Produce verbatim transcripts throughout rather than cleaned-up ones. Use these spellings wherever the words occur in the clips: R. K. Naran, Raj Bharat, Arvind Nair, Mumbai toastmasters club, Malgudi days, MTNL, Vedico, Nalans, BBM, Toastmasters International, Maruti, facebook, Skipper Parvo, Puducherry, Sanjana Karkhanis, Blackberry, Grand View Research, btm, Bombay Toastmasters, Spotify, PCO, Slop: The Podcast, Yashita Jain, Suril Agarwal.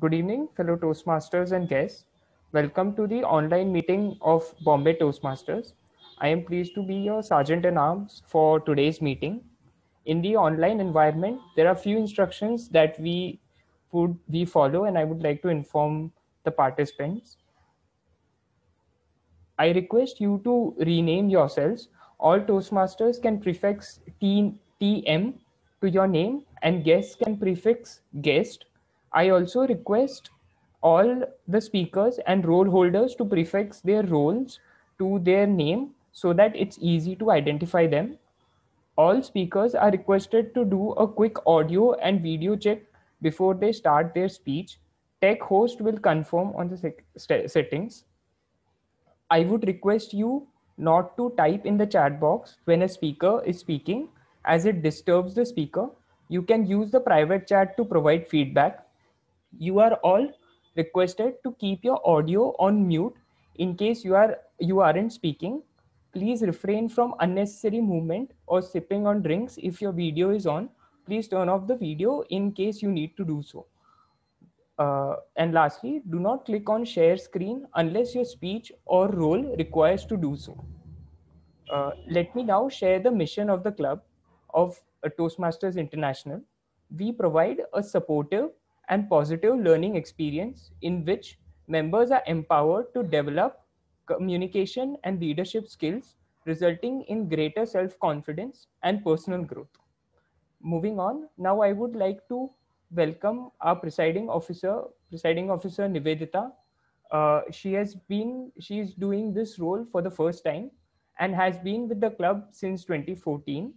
Good evening, fellow Toastmasters and guests. Welcome to the online meeting of Bombay Toastmasters. I am pleased to be your sergeant at arms for today's meeting. In the online environment, there are few instructions that we would we follow, and I would like to inform the participants. I request you to rename yourselves. All Toastmasters can prefix T M to your name, and guests can prefix guest. I also request all the speakers and role holders to prefix their roles to their name so that it's easy to identify them. All speakers are requested to do a quick audio and video check before they start their speech. Tech host will confirm on the settings. I would request you not to type in the chat box when a speaker is speaking, as it disturbs the speaker. You can use the private chat to provide feedback. You are all requested to keep your audio on mute in case you are you aren't speaking. Please refrain from unnecessary movement or sipping on drinks. If your video is on, please turn off the video in case you need to do so. Uh, and lastly, do not click on share screen unless your speech or role requires to do so. Uh, let me now share the mission of the club of Toastmasters International. We provide a supportive and positive learning experience in which members are empowered to develop communication and leadership skills, resulting in greater self-confidence and personal growth. Moving on, now I would like to welcome our presiding officer, presiding officer Nivedita. Uh, she has been, she is doing this role for the first time and has been with the club since twenty fourteen.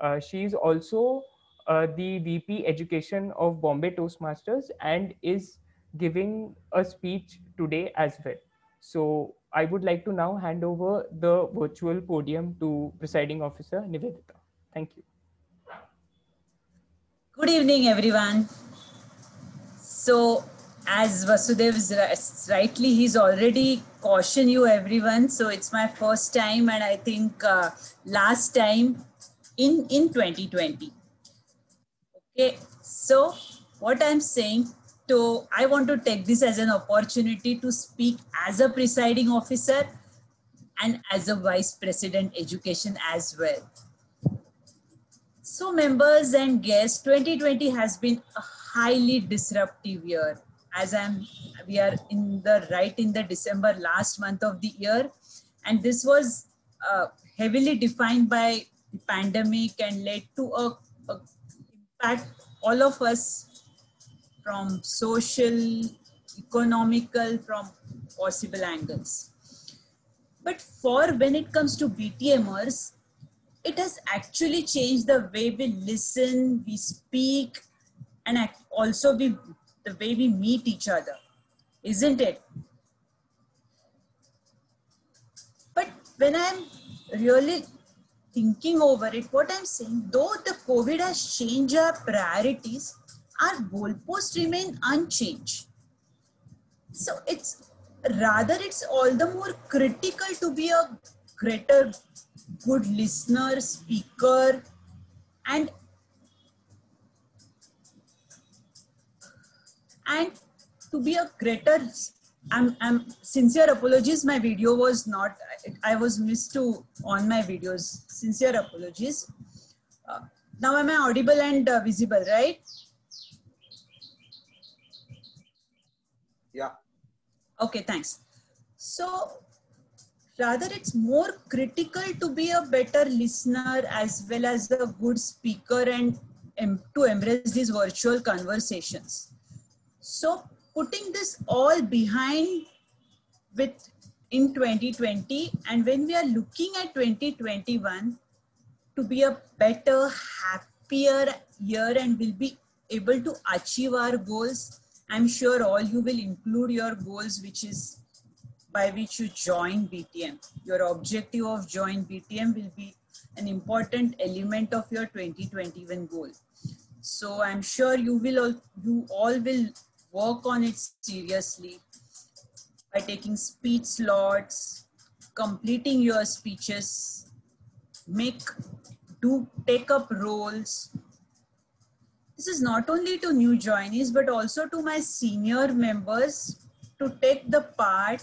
Uh, she is also uh, the V P Education of Bombay Toastmasters and is giving a speech today as well. So I would like to now hand over the virtual podium to presiding officer Nivedita. Thank you. Good evening, everyone. So as Vasudev rightly, he's already cautioned you everyone. So it's my first time, and I think uh, last time in in twenty twenty. Okay, so what I'm saying, so I want to take this as an opportunity to speak as a presiding officer and as a vice president education as well. So members and guests, twenty twenty has been a highly disruptive year. As I'm, we are in the right in the December last month of the year, and this was uh, heavily defined by the pandemic and led to a, a impact all of us, from social, economical, from possible angles. But for when it comes to B T M ers, it has actually changed the way we listen, we speak, and also we, the way we meet each other, isn't it? But when I'm really thinking over it, what I'm saying, though the COVID has changed our priorities, our goalposts remain unchanged. So it's rather it's all the more critical to be a greater good listener, speaker, and and to be a greater. I'm I'm sincere apologies. My video was not. I was missed to on my videos. Sincere apologies. Uh, now am I audible and uh, visible? Right. Yeah. Okay, thanks. So rather it's more critical to be a better listener as well as a good speaker and um, to embrace these virtual conversations. So putting this all behind with in twenty twenty, and when we are looking at twenty twenty-one to be a better, happier year and will be able to achieve our goals, I'm sure all you will include your goals, which is by which you join B T M. Your objective of join B T M will be an important element of your twenty twenty-one goal. So I'm sure you will all, you all will work on it seriously by taking speech slots, completing your speeches, make do take up roles, This is not only to new joinees, but also to my senior members to take the part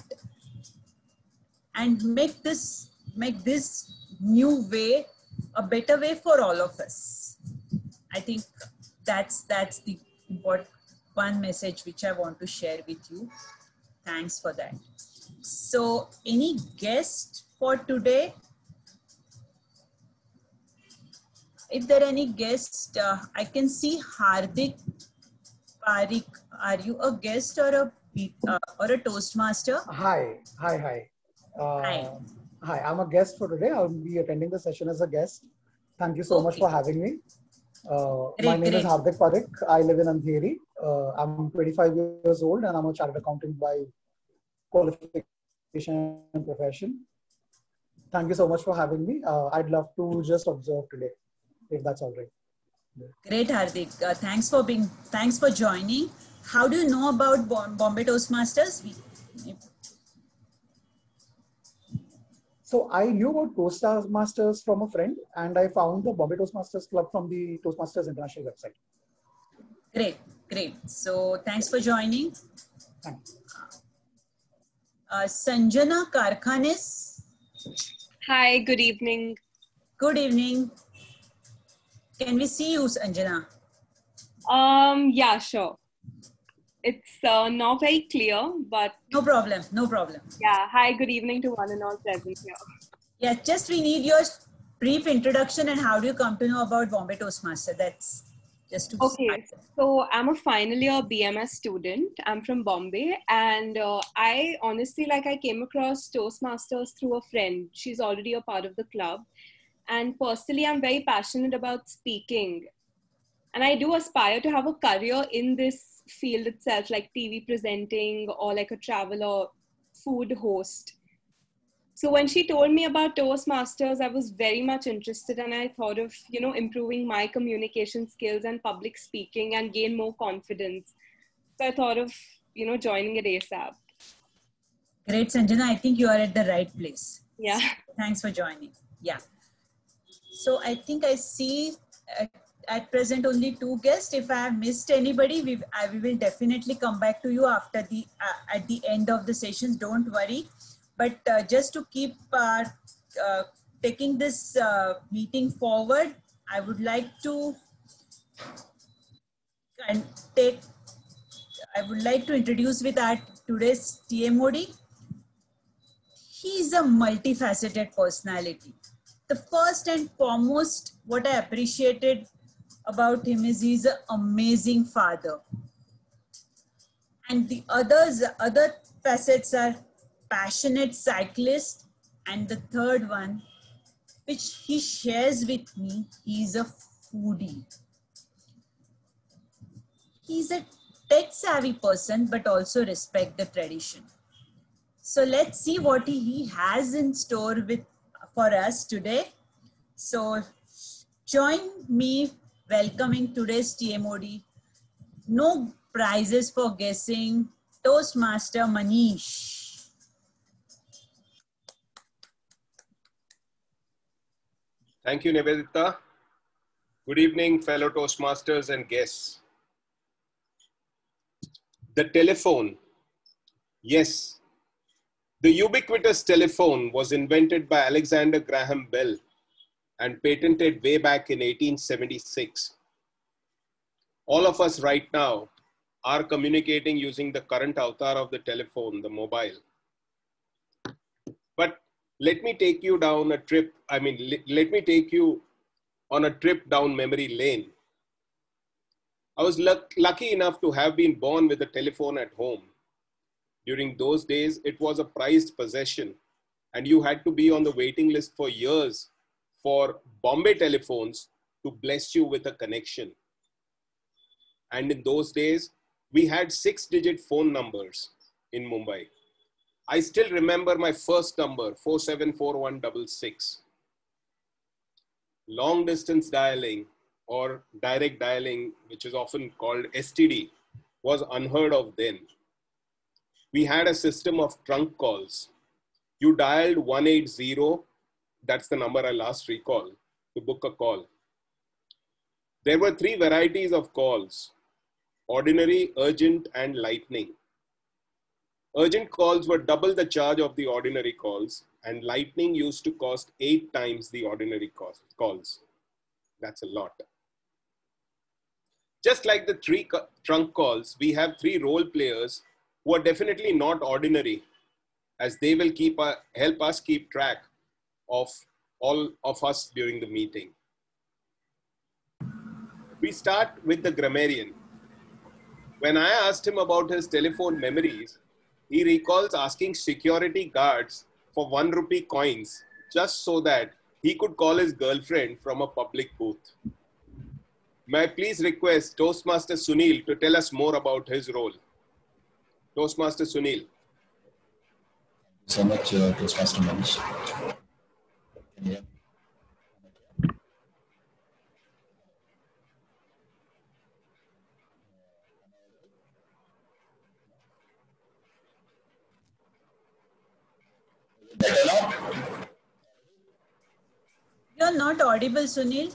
and make this, make this new way a better way for all of us. I think that's, that's the important one message which I want to share with you. Thanks for that. So any guest for today? If there are any guests, uh, I can see Hardik Parik. Are you a guest or a uh, or a Toastmaster? Hi, hi, hi. Uh, hi. Hi, I'm a guest for today. I'll be attending the session as a guest. Thank you so okay. much for having me. Uh, great, my name great. is Hardik Parik. I live in Andheri. Uh, I'm twenty-five years old and I'm a chartered accountant by qualification and profession. Thank you so much for having me. Uh, I'd love to just observe today, if that's all right. Great, Hardik. Uh, thanks for being, thanks for joining. How do you know about Bombay Toastmasters? So I knew about Toastmasters from a friend, and I found the Bombay Toastmasters club from the Toastmasters International website. Great, great. So thanks for joining. Thanks. Uh, Sanjana Karkhanis. Hi, good evening. Good evening. Can we see you, Sanjana? Um, yeah, sure. It's uh, not very clear, but... No problem, no problem. Yeah, hi, good evening to one and all present here. Yeah, just we need your brief introduction and how do you come to know about Bombay Toastmaster? That's just to Okay, start. So I'm a final year B M S student. I'm from Bombay and uh, I honestly, like I came across Toastmasters through a friend. She's already a part of the club. And personally, I'm very passionate about speaking. And I do aspire to have a career in this field itself, like T V presenting or like a travel or food host. So when she told me about Toastmasters, I was very much interested and I thought of, you know, improving my communication skills and public speaking and gain more confidence. So I thought of, you know, joining it ASAP. Great, Sanjana. I think you are at the right place. Yeah. Thanks for joining. Yeah. So I think I see... Uh, at present only two guests. If I have missed anybody, we I, we will definitely come back to you after the uh, at the end of the sessions. Don't worry. But uh, just to keep uh, uh, taking this uh, meeting forward, I would like to and take. I would like to introduce with our today's T M O D. He is a multifaceted personality. The first and foremost, what I appreciated about him is he's an amazing father, and the others other facets are passionate cyclist, and the third one which he shares with me, he's a foodie. He's a tech savvy person but also respect the tradition. So let's see what he has in store with for us today. So join me welcoming today's T M O D. No prizes for guessing. Toastmaster Manish. Thank you, Nivedita. Good evening, fellow Toastmasters and guests. The telephone. Yes, the ubiquitous telephone was invented by Alexander Graham Bell and patented way back in eighteen seventy-six. All of us right now are communicating using the current avatar of the telephone, the mobile. But let me take you down a trip, I mean, let, let me take you on a trip down memory lane. I was luck, lucky enough to have been born with a telephone at home. During those days, it was a prized possession and you had to be on the waiting list for years for Bombay telephones to bless you with a connection. And in those days, we had six digit phone numbers in Mumbai. I still remember my first number, four seven four one six six. Long distance dialing or direct dialing, which is often called S T D, was unheard of then. We had a system of trunk calls. You dialed one eight zero. That's the number I last recall to book a call. There were three varieties of calls: ordinary, urgent, and lightning. Urgent calls were double the charge of the ordinary calls, and lightning used to cost eight times the ordinary cost calls. That's a lot. Just like the three trunk calls, we have three role players who are definitely not ordinary, as they will keep uh, help us keep track of all of us during the meeting. We start with the grammarian. When I asked him about his telephone memories, he recalls asking security guards for one rupee coins just so that he could call his girlfriend from a public booth. May I please request Toastmaster Sunil to tell us more about his role? Toastmaster Sunil. So much, uh, Toastmaster Manish. Yeah. You are not audible, Sunil.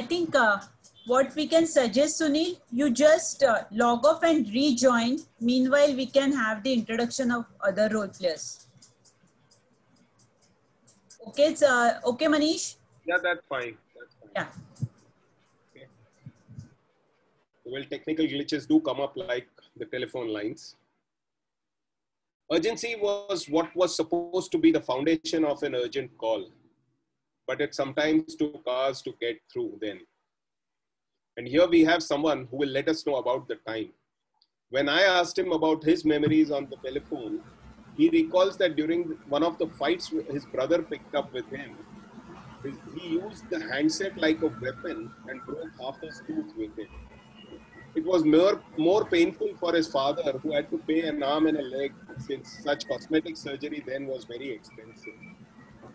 I think uh, what we can suggest, Sunil, you just uh, log off and rejoin. Meanwhile, we can have the introduction of other role players. Okay, it's uh, okay, Manish. Yeah, that's fine. That's fine. Yeah. Okay. Well, technical glitches do come up, like the telephone lines. Urgency was what was supposed to be the foundation of an urgent call, but it sometimes took hours to get through then. And here we have someone who will let us know about the time. When I asked him about his memories on the telephone, he recalls that during one of the fights his brother picked up with him, he used the handset like a weapon and broke half his tooth with it. It was more, more painful for his father, who had to pay an arm and a leg, since such cosmetic surgery then was very expensive.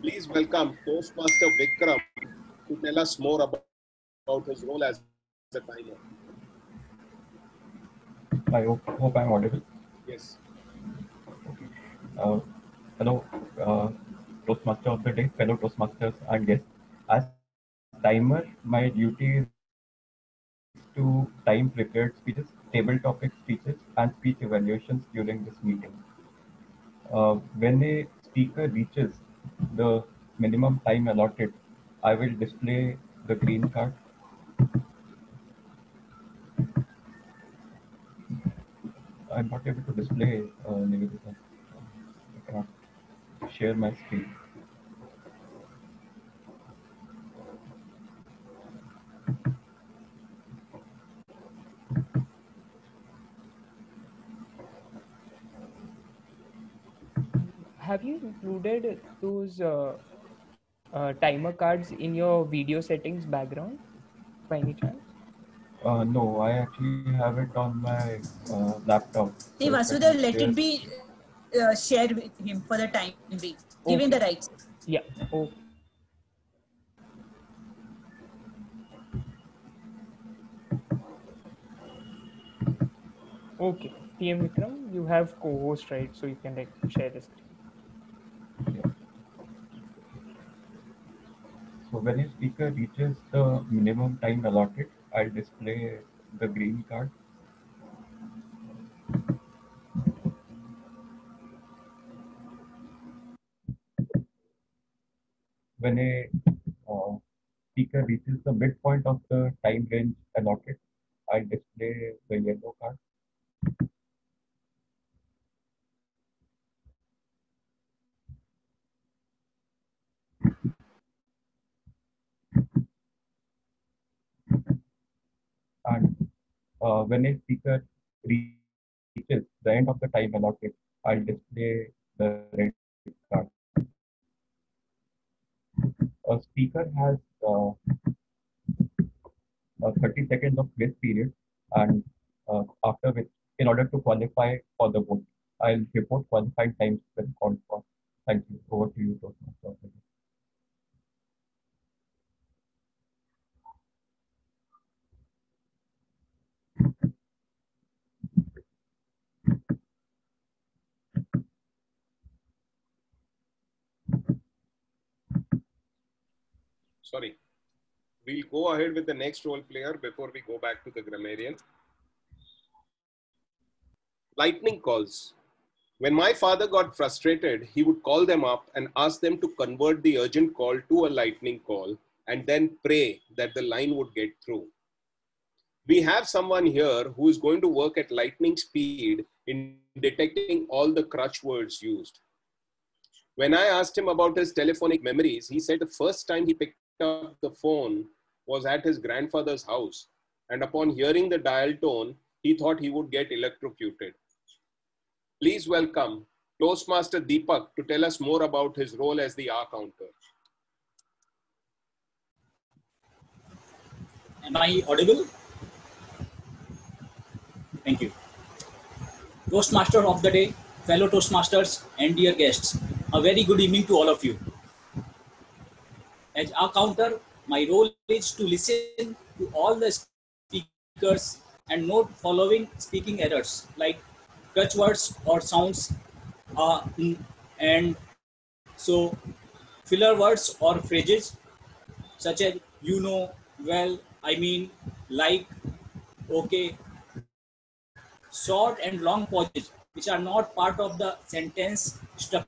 Please welcome Toastmaster Vikram to tell us more about, about his role as a timer. I hope, hope I'm audible. Yes. Okay. Uh, hello, uh, Toastmaster of the day, fellow Toastmasters and guests. As timer, my duty is to time prepared speeches, table topic speeches, and speech evaluations during this meeting. Uh, when a speaker reaches the minimum time allotted, I will display the green card. I'm not able to display, uh, Nivedita. I cannot share my screen. Have you included those uh, uh, timer cards in your video settings background by any chance? Uh, no, I actually have it on my uh, laptop. See, Vasudev, let it be uh, shared with him for the time being. Okay. Give him the rights. Yeah. Okay. Okay. P M Vikram, you have co-host, right? So you can like share the screen. So when a speaker reaches the minimum time allotted, I'll display the green card. When a uh, speaker reaches the midpoint of the time range allotted, I'll display the yellow card. And uh, when a speaker reaches the end of the time allotted, I'll display the red card. A speaker has uh, uh, thirty seconds of grace period, and uh, after which, in order to qualify for the vote, I'll report qualified times when called for. Thank you. Over to you, Toastmasters. Sorry, we'll go ahead with the next role player before we go back to the grammarian. Lightning calls. When my father got frustrated, he would call them up and ask them to convert the urgent call to a lightning call and then pray that the line would get through. We have someone here who is going to work at lightning speed in detecting all the crutch words used. When I asked him about his telephonic memories, he said the first time he picked up the phone was at his grandfather's house, and upon hearing the dial tone, he thought he would get electrocuted. Please welcome Toastmaster Deepak to tell us more about his role as the R counter. Am I audible? Thank you. Toastmaster of the day, fellow Toastmasters and dear guests, a very good evening to all of you. As R counter, my role is to listen to all the speakers and note following speaking errors like crutch words or sounds, uh, and so filler words or phrases such as you know, well, I mean, like, okay, short and long pauses which are not part of the sentence structure,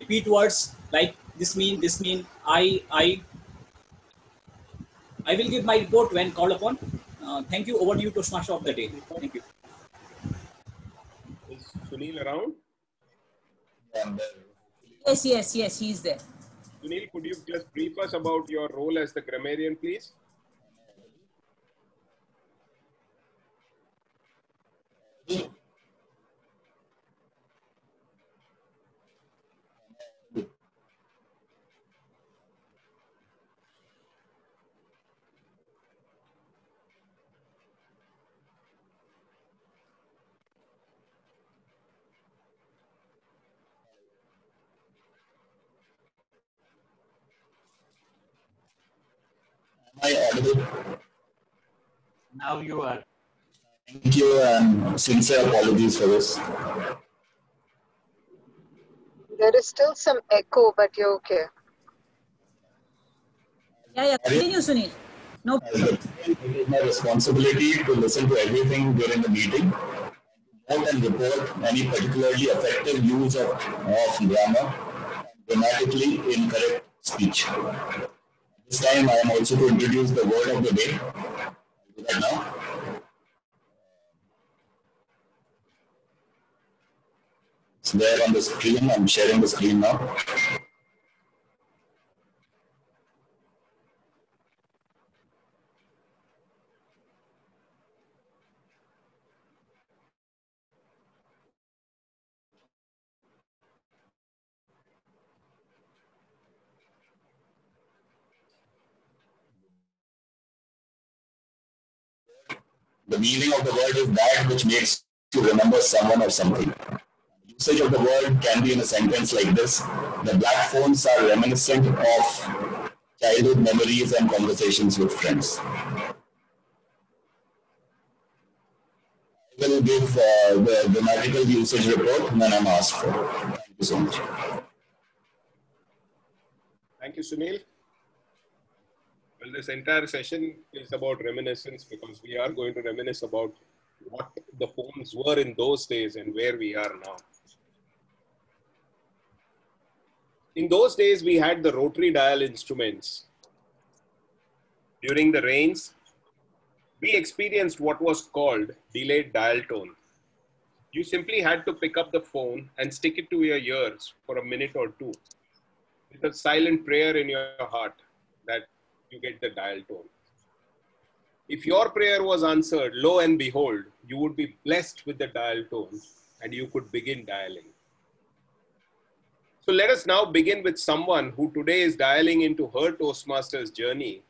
repeat words like this mean, this mean, I, I. I will give my report when called upon. Uh, thank you. Over to you, Toastmaster of the day. Thank you. Is Sunil around? Yes, yes, yes, he's there. Sunil, could you just brief us about your role as the grammarian, please? Now you are. Thank you and sincere apologies for this. There is still some echo, but you're okay. Yeah, yeah. Continue, Sunil. No problem. It is my responsibility to listen to everything during the meeting and report any particularly effective use of, of grammar and grammatically incorrect speech. This time I am also to introduce the word of the day. I'll do that now. It's there on the screen. I'm sharing the screen now. The meaning of the word is that which makes you remember someone or something. Usage of the word can be in a sentence like this. The black phones are reminiscent of childhood memories and conversations with friends. I will give uh, the grammatical usage report when I'm asked for. Thank you so much. Thank you, Sunil. Well, this entire session is about reminiscence because we are going to reminisce about what the phones were in those days and where we are now. In those days, we had the rotary dial instruments. During the rains, we experienced what was called delayed dial tone. You simply had to pick up the phone and stick it to your ears for a minute or two with a silent prayer in your heart that you get the dial tone. If your prayer was answered, lo and behold, you would be blessed with the dial tone and you could begin dialing. So let us now begin with someone who today is dialing into her Toastmasters journey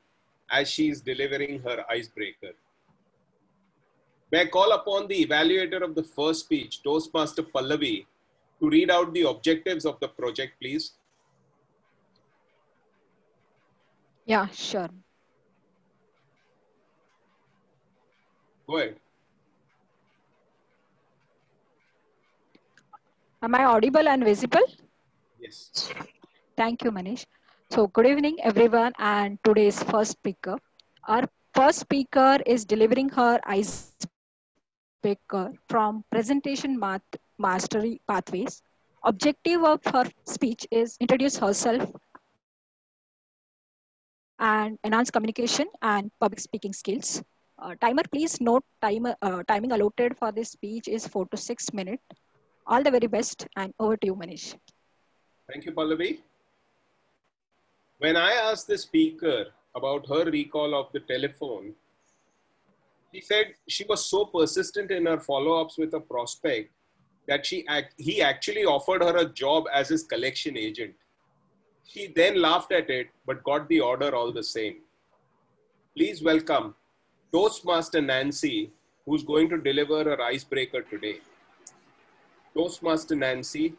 as she is delivering her icebreaker. May I call upon the evaluator of the first speech, Toastmaster Pallavi, to read out the objectives of the project, please. Yeah, sure. Go ahead. Am I audible and visible? Yes. Thank you, Manish. So good evening, everyone, and today's first speaker. Our first speaker is delivering her icebreaker from presentation math mastery pathways. Objective of her speech is introduce herself and enhance communication and public speaking skills. Uh, timer, please note timer, uh, timing allotted for this speech is four to six minutes. All the very best, and over to you, Manish. Thank you, Pallavi. When I asked the speaker about her recall of the telephone, she said she was so persistent in her follow-ups with a prospect that she act, he actually offered her a job as his collection agent. She then laughed at it, but got the order all the same. Please welcome Toastmaster Nancy, who's going to deliver her icebreaker today. Toastmaster Nancy,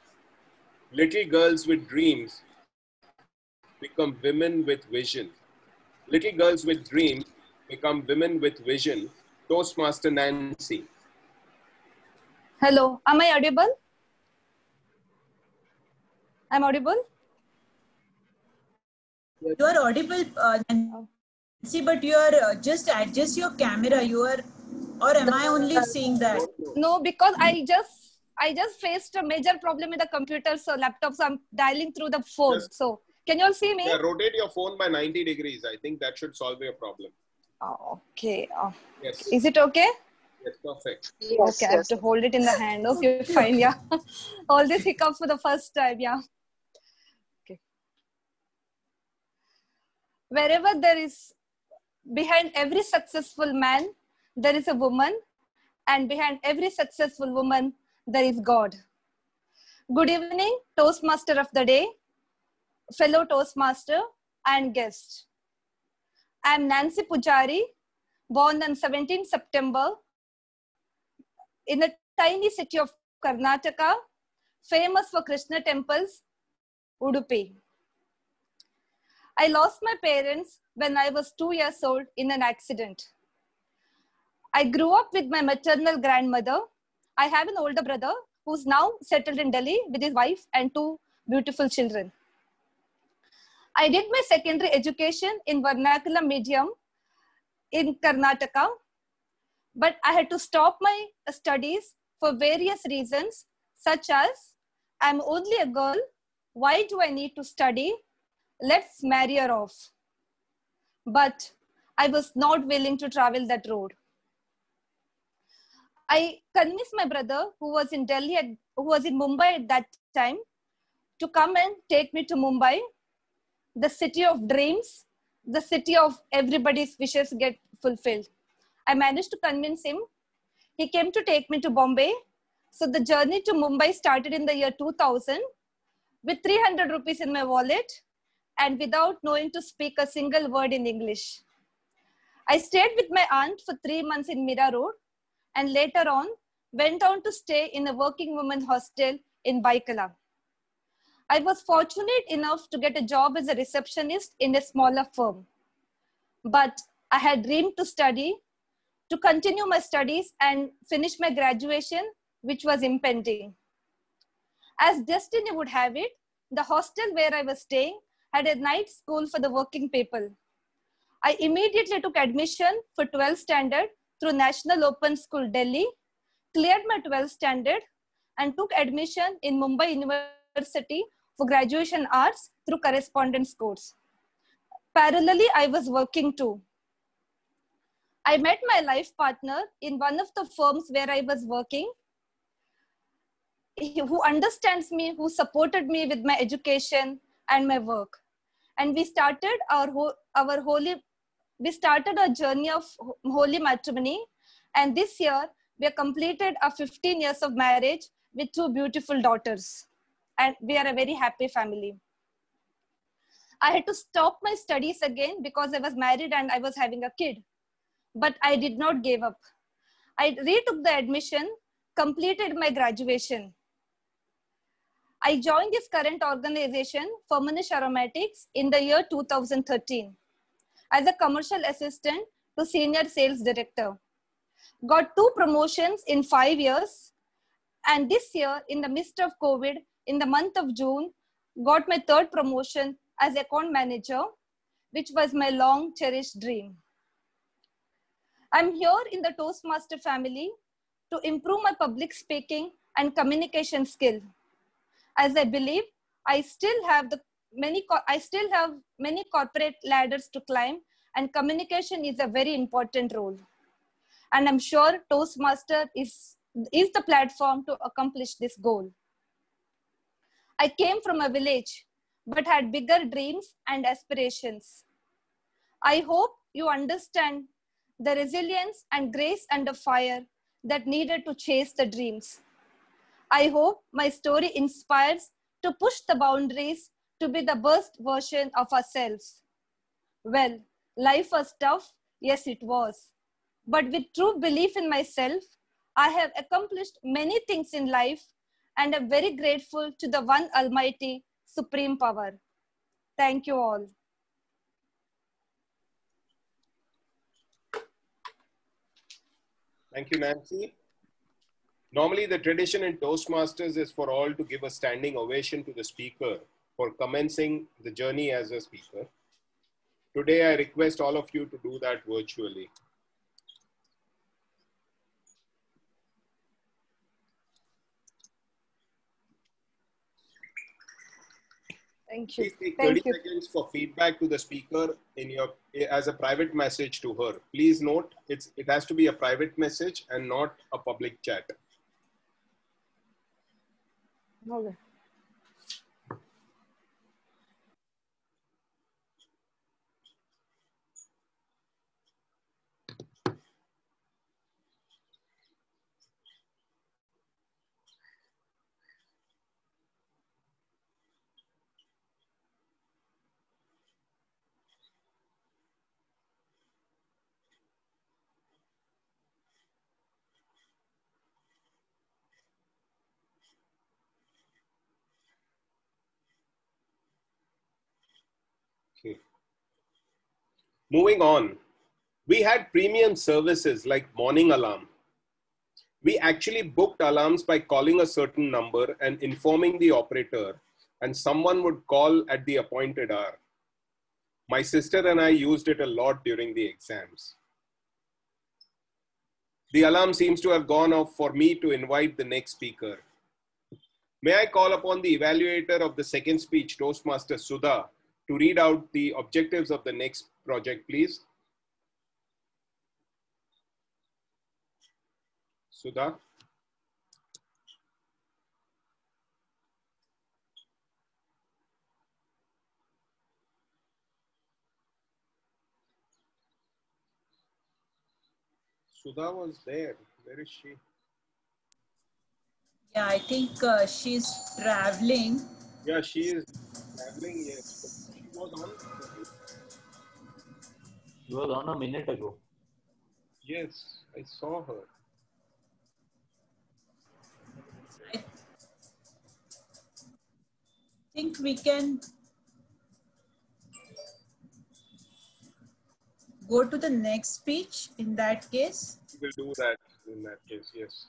little girls with dreams become women with vision. Little girls with dreams become women with vision. Toastmaster Nancy. Hello, am I audible? I'm audible? You are audible, uh, Nancy, but you are uh, just adjust your camera. You are, or am I only seeing that? No, because I just I just faced a major problem with the computer, so laptop, so I'm dialing through the phone. Yes. So can you all see me? Yeah, rotate your phone by ninety degrees. I think that should solve your problem. Oh, okay. Oh. Yes. Is it okay? Yes, perfect. Yes, okay, yes. I have to hold it in the hand. Okay, fine. Yeah. All these hiccups for the first time. Yeah. Okay. Wherever there is, behind every successful man, there is a woman, and behind every successful woman, there is God. Good evening, Toastmaster of the day, fellow Toastmaster and guest. I am Nancy Pujari, born on seventeenth September in the tiny city of Karnataka, famous for Krishna temples, Udupi. I lost my parents when I was two years old in an accident. I grew up with my maternal grandmother. I have an older brother who's now settled in Delhi with his wife and two beautiful children. I did my secondary education in vernacular medium in Karnataka, but I had to stop my studies for various reasons, such as I'm only a girl, why do I need to study? Let's marry her off. But I was not willing to travel that road. I convinced my brother, who was in Delhi, at, who was in Mumbai at that time, to come and take me to Mumbai, the city of dreams, the city of everybody's wishes get fulfilled. I managed to convince him. He came to take me to Bombay. So the journey to Mumbai started in the year two thousand with three hundred rupees in my wallet and without knowing to speak a single word in English. I stayed with my aunt for three months in Mira Road, and later on went on to stay in a working women hostel in Baikala. I was fortunate enough to get a job as a receptionist in a smaller firm. But I had dreamed to study, to continue my studies and finish my graduation, which was impending. As destiny would have it, the hostel where I was staying had a night school for the working people. I immediately took admission for twelfth standard through National Open School, Delhi, cleared my twelfth standard and took admission in Mumbai University for graduation arts through correspondence course. Parallelly, I was working too. I met my life partner in one of the firms where I was working, who understands me, who supported me with my education and my work. And we started our, ho our holy we started our journey of holy matrimony, and this year we have completed our fifteen years of marriage with two beautiful daughters, and we are a very happy family. I had to stop my studies again because I was married and I was having a kid, but I did not give up. I retook the admission, completed my graduation. I joined this current organization, Formosha Aromatics, in the year two thousand thirteen as a commercial assistant to senior sales director. Got two promotions in five years, and this year, in the midst of COVID, in the month of June, got my third promotion as account manager, which was my long cherished dream. I'm here in the Toastmaster family to improve my public speaking and communication skill, as I believe I still have the many I still have many corporate ladders to climb, and communication is a very important role. And I'm sure Toastmaster is is the platform to accomplish this goal. I came from a village, but had bigger dreams and aspirations. I hope you understand the resilience and grace under fire that needed to chase the dreams. I hope my story inspires to push the boundaries to be the best version of ourselves. Well, life was tough, yes it was. But with true belief in myself, I have accomplished many things in life, and I'm very grateful to the one almighty supreme power. Thank you all. Thank you, Nancy. Normally the tradition in Toastmasters is for all to give a standing ovation to the speaker for commencing the journey as a speaker. Today I request all of you to do that virtually. Thank you. Please take thirty Thank seconds you. for feedback to the speaker in your as a private message to her. Please note, it's it has to be a private message and not a public chat. Okay. Moving on, we had premium services like morning alarm. We actually booked alarms by calling a certain number and informing the operator, and someone would call at the appointed hour. My sister and I used it a lot during the exams. The alarm seems to have gone off for me to invite the next speaker. May I call upon the evaluator of the second speech, Toastmaster Sudha, to read out the objectives of the next project, please. Sudha. Sudha was there. Where is she? Yeah, I think uh, she's traveling. Yeah, she is traveling, yes. But she was on. She was on a minute ago. Yes, I saw her. I think we can go to the next speech in that case. We'll do that in that case, yes.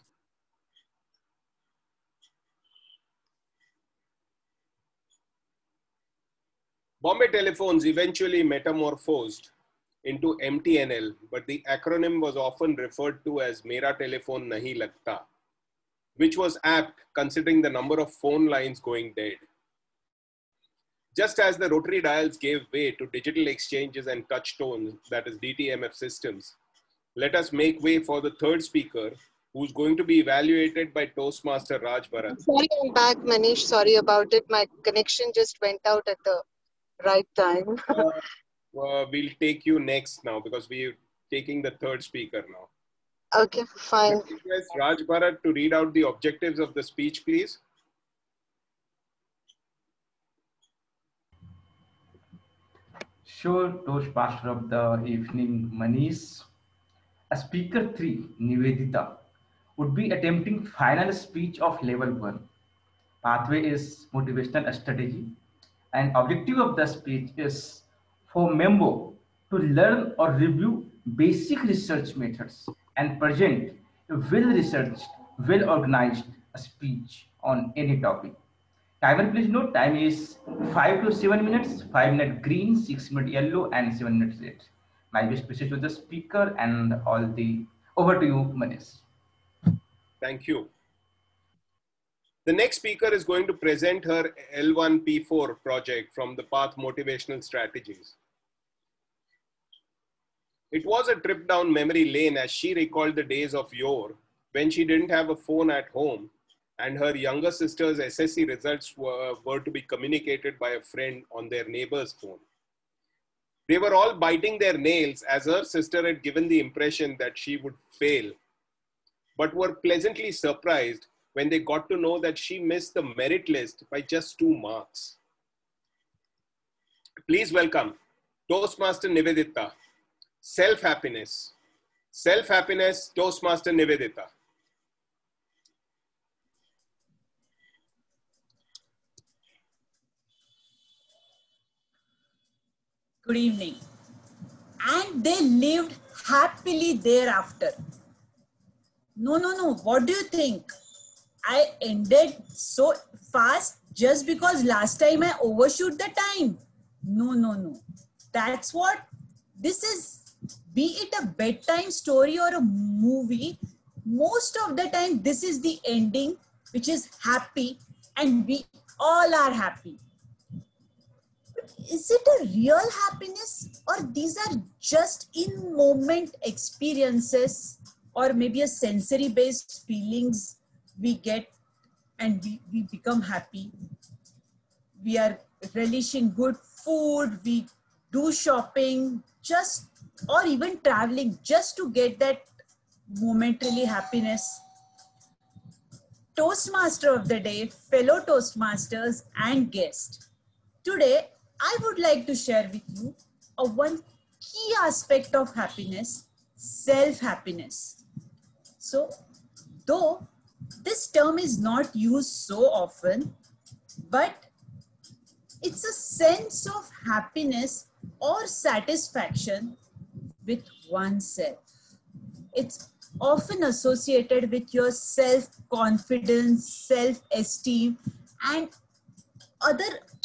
Bombay telephones eventually metamorphosed into M T N L, but the acronym was often referred to as Mera Telephone Nahi Lagta, which was apt considering the number of phone lines going dead. Just as the rotary dials gave way to digital exchanges and touch tones, that is D T M F systems, let us make way for the third speaker, who's going to be evaluated by Toastmaster Raj Bharat. Sorry, I'm back, Manish. Sorry about it. My connection just went out at the right time. Uh, uh, we'll take you next now because we're taking the third speaker now. Okay, fine. I request Raj Bharat to read out the objectives of the speech, please. Sure, Toastmaster of the evening, Manish. As speaker three, Nivedita, would be attempting final speech of level one. Pathway is motivational strategy, and objective of the speech is for member to learn or review basic research methods and present a well-researched, well-organized speech on any topic. Timer, please note, time is five to seven minutes, five minute green, six minute yellow, and seven minutes red. My best wishes to the speaker and all the, over to you, Manish. Thank you. The next speaker is going to present her L one P four project from the Path Motivational Strategies. It was a trip down memory lane as she recalled the days of yore when she didn't have a phone at home and her younger sister's S S C results were, were to be communicated by a friend on their neighbor's phone. They were all biting their nails as her sister had given the impression that she would fail, but were pleasantly surprised when they got to know that she missed the merit list by just two marks. Please welcome Toastmaster Nivedita. Self-happiness. Self-happiness, Toastmaster Nivedita. Good evening. And they lived happily thereafter. No, no, no. What do you think? I ended so fast just because last time I overshoot the time. No, no, no. That's what this is. Be it a bedtime story or a movie, most of the time this is the ending, which is happy, and we all are happy. But is it a real happiness, or these are just in-moment experiences, or maybe a sensory-based feelings we get and we, we become happy? We are relishing good food, we do shopping, just or even traveling just to get that momentarily happiness. Toastmaster of the day, fellow Toastmasters and guest. Today, I would like to share with you a one key aspect of happiness, self-happiness. So, though this term is not used so often, but it's a sense of happiness or satisfaction with oneself. It's often associated with your self-confidence, self-esteem, and other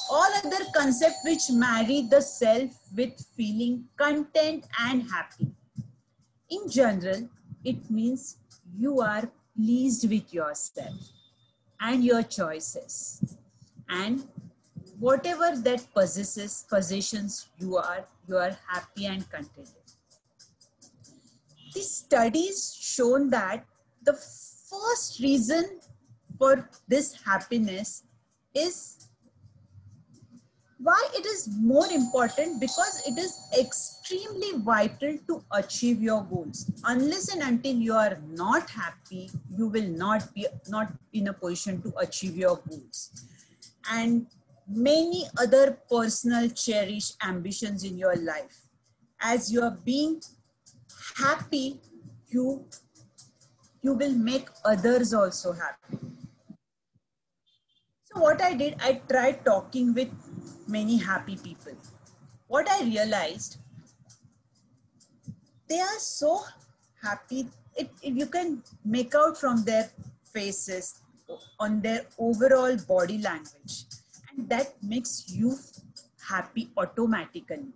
all other concepts which marry the self with feeling content and happy. In general, it means you are pleased with yourself and your choices and whatever that possesses, possessions you are, you are happy and contented. These studies shown that the first reason for this happiness is why it is more important, because it is extremely vital to achieve your goals. Unless and until you are not happy, you will not be not in a position to achieve your goals. And many other personal cherished ambitions in your life. As you are being happy, you, you will make others also happy. So what I did, I tried talking with many happy people. What I realized, they are so happy. It, it, you can make out from their faces, on their overall body language. That makes you happy automatically.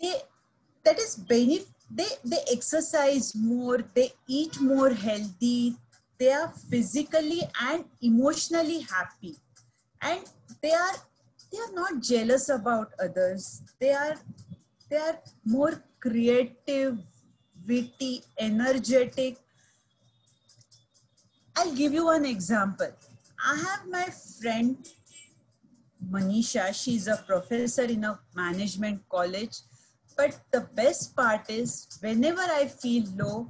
They, that is benefit, they, they exercise more, they eat more healthy, they are physically and emotionally happy. And they are, they are not jealous about others. They are, they are more creative, witty, energetic. I'll give you an example. I have my friend Manisha. She's a professor in a management college. But the best part is, whenever I feel low,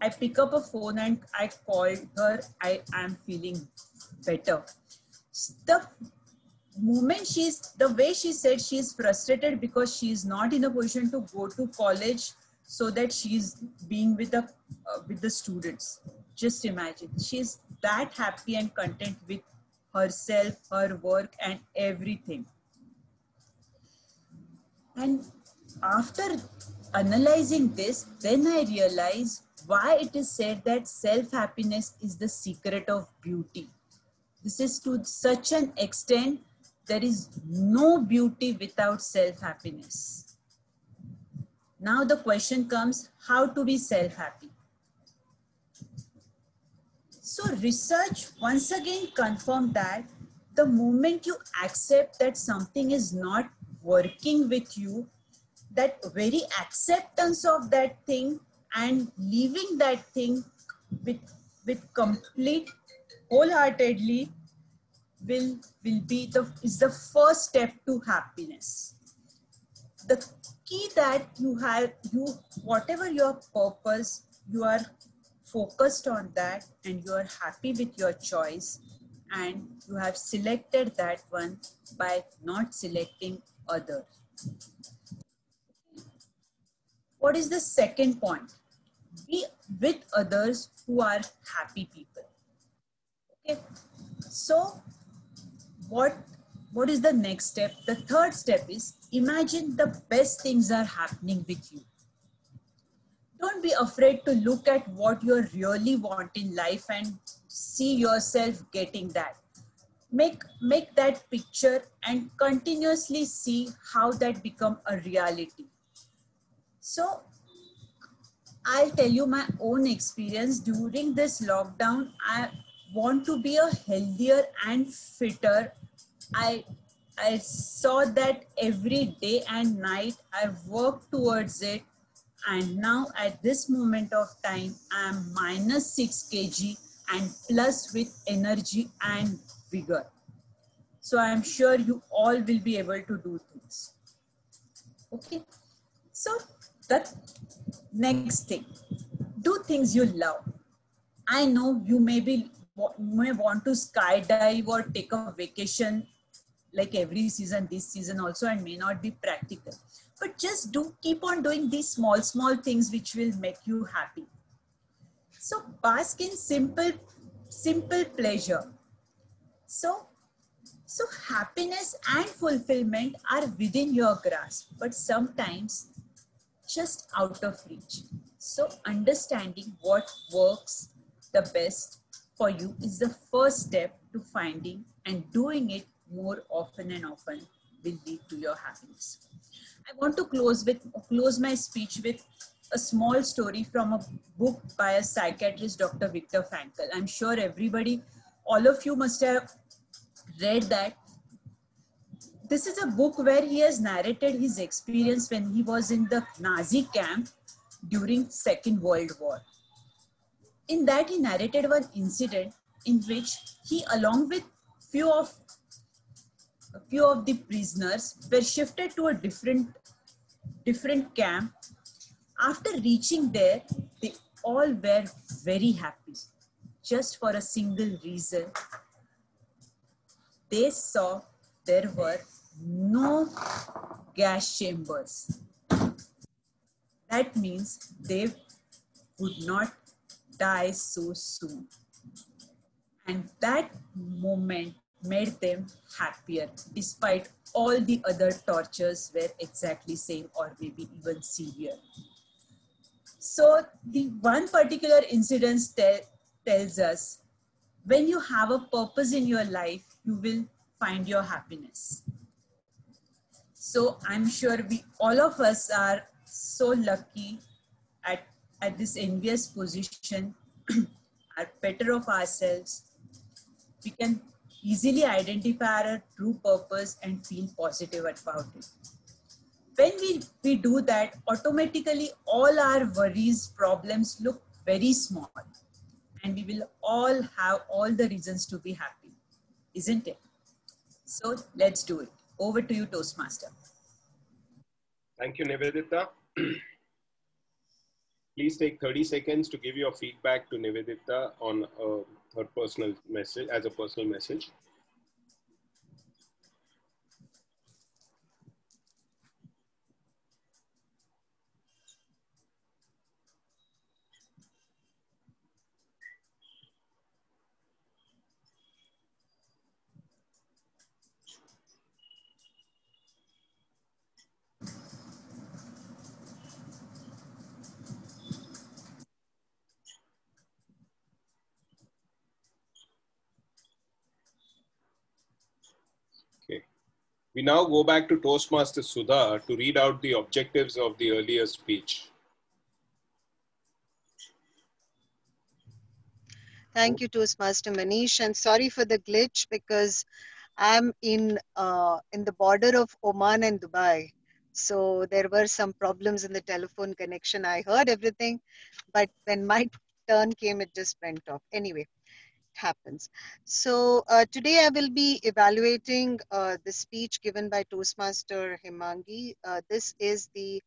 I pick up a phone and I call her. I am feeling better. The moment she's, the way she said she's frustrated because she is not in a position to go to college, so that she's being with the uh, with the students. Just imagine, she's that happy and content with herself, her work, and everything. And after analyzing this, then I realized why it is said that self-happiness is the secret of beauty. This is to such an extent, there is no beauty without self-happiness. Now the question comes, how to be self-happy? So research once again confirmed that the moment you accept that something is not working with you, that very acceptance of that thing and leaving that thing with, with complete wholeheartedly will, will be the, is the first step to happiness. The key that you have, you, whatever your purpose, you are focused on that and you are happy with your choice and you have selected that one by not selecting other. What is the second point? Be with others who are happy people. Okay. So what, what is the next step? The third step is imagine the best things are happening with you. Don't be afraid to look at what you really want in life and see yourself getting that. Make, make that picture and continuously see how that become a reality. So I'll tell you my own experience during this lockdown. I want to be a healthier and fitter. I, I saw that every day and night. I worked towards it. And now at this moment of time, I'm minus six kilograms and plus with energy and vigor. So I'm sure you all will be able to do things. Okay. So the next thing, do things you love. I know you may be, may want to skydive or take a vacation like every season, this season also, and may not be practical. But just do keep on doing these small, small things which will make you happy. So bask in simple, simple pleasure. So, so happiness and fulfillment are within your grasp, but sometimes just out of reach. So understanding what works the best for you is the first step to finding, and doing it more often and often will lead to your happiness. I want to close with close my speech with a small story from a book by a psychiatrist, Doctor Viktor Frankl. I'm sure everybody, all of you must have read that. This is a book where he has narrated his experience when he was in the Nazi camp during Second World War. In that, he narrated one incident in which he, along with few of A few of the prisoners, were shifted to a different, different camp. After reaching there, they all were very happy. Just for a single reason, they saw there were no gas chambers. That means they would not die so soon. And that moment made them happier, despite all the other tortures were exactly same or maybe even severe. So the one particular incident tell, tells us, when you have a purpose in your life, you will find your happiness. So I'm sure we, all of us are so lucky at, at this envious position, are better of ourselves. We can easily identify our true purpose and feel positive about it. When we, we do that, automatically all our worries, problems look very small, and we will all have all the reasons to be happy, isn't it? So let's do it. Over to you, Toastmaster. Thank you, Nivedita. Please take thirty seconds to give your feedback to Nivedita on uh, her personal message, as a personal message. We now go back to Toastmaster Sudha to read out the objectives of the earlier speech. Thank you, Toastmaster Manish, and sorry for the glitch because I'm in uh, in the border of Oman and Dubai, so there were some problems in the telephone connection. I heard everything, but when my turn came, it just went off. Anyway. Happens. So uh, today I will be evaluating uh, the speech given by Toastmaster Hemangi. Uh, this is the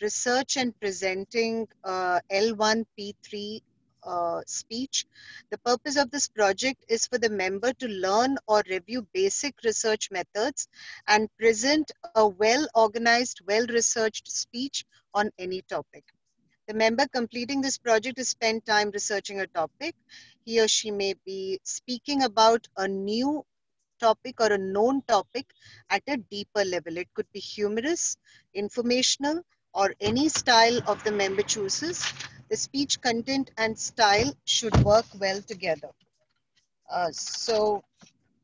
research and presenting uh, L one P three uh, speech. The purpose of this project is for the member to learn or review basic research methods and present a well-organized, well-researched speech on any topic. The member completing this project has spent time researching a topic. He or she may be speaking about a new topic or a known topic at a deeper level. It could be humorous, informational, or any style of the member chooses. The speech content and style should work well together. Uh, so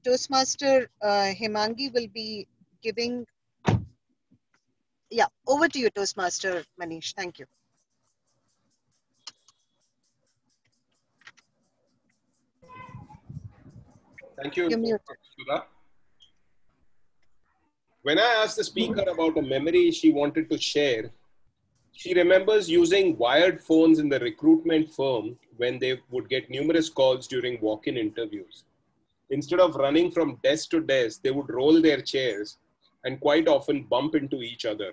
Toastmaster uh, Hemangi will be giving, yeah, over to you, Toastmaster Manish. Thank you. Thank you, Sudha. When I asked the speaker about a memory she wanted to share, she remembers using wired phones in the recruitment firm when they would get numerous calls during walk-in interviews. Instead of running from desk to desk, they would roll their chairs and quite often bump into each other.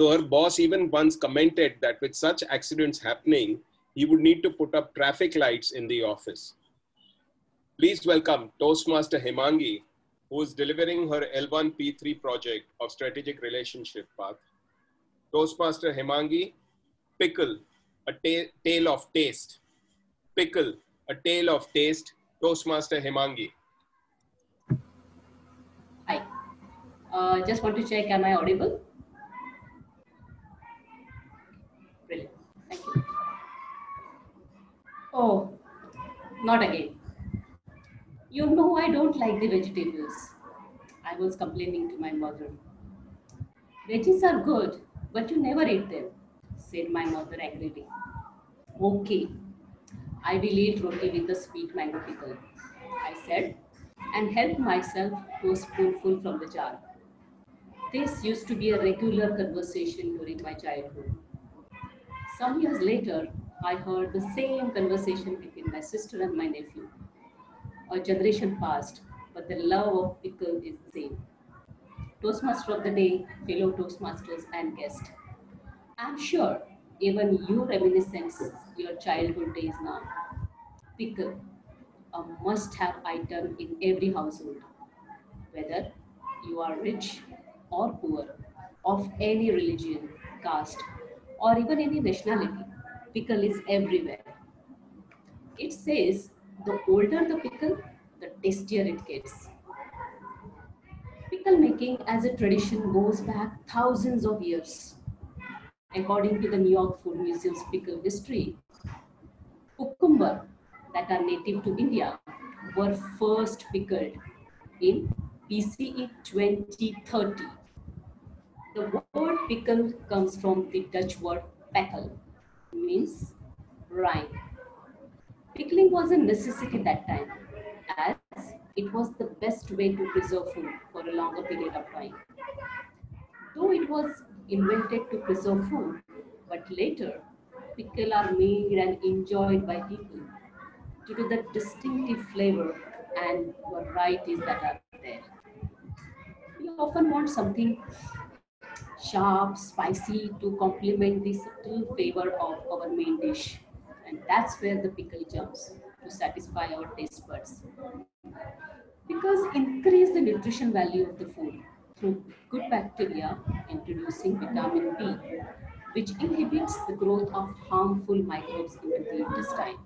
So her boss even once commented that with such accidents happening, he would need to put up traffic lights in the office. Please welcome Toastmaster Hemangi, who is delivering her L one P three project of strategic relationship path. Toastmaster Hemangi, pickle, a ta tale of taste. Pickle, a tale of taste. Toastmaster Hemangi. Hi. Uh, just want to check, am I audible? Brilliant. Thank you. Oh, not again. You know I don't like the vegetables. I was complaining to my mother. Veggies are good, but you never eat them, said my mother angrily. Okay, I will eat roti with a sweet mango pickle, I said, and helped myself to a spoonful from the jar. This used to be a regular conversation during my childhood. Some years later, I heard the same conversation between my sister and my nephew. A generation passed, but the love of pickle is the same. Toastmaster of the day, fellow Toastmasters and guests. I'm sure even you reminiscence your childhood days now. Pickle, a must-have item in every household. Whether you are rich or poor, of any religion, caste, or even any nationality, pickle is everywhere. It says, the older the pickle, the tastier it gets. Pickle making as a tradition goes back thousands of years. According to the New York Food Museum's pickle history, cucumber that are native to India were first pickled in B C E twenty thirty. The word pickle comes from the Dutch word pekkel, means rind. Pickling was a necessity that time, as it was the best way to preserve food for a longer period of time. Though it was invented to preserve food, but later, pickles are made and enjoyed by people due to the distinctive flavor and varieties that are there. often want something sharp, spicy to complement the subtle flavor of our main dish, and that's where the pickle jumps to satisfy our taste buds. Pickles increase the nutrition value of the food through good bacteria introducing vitamin B, which inhibits the growth of harmful microbes in the intestine.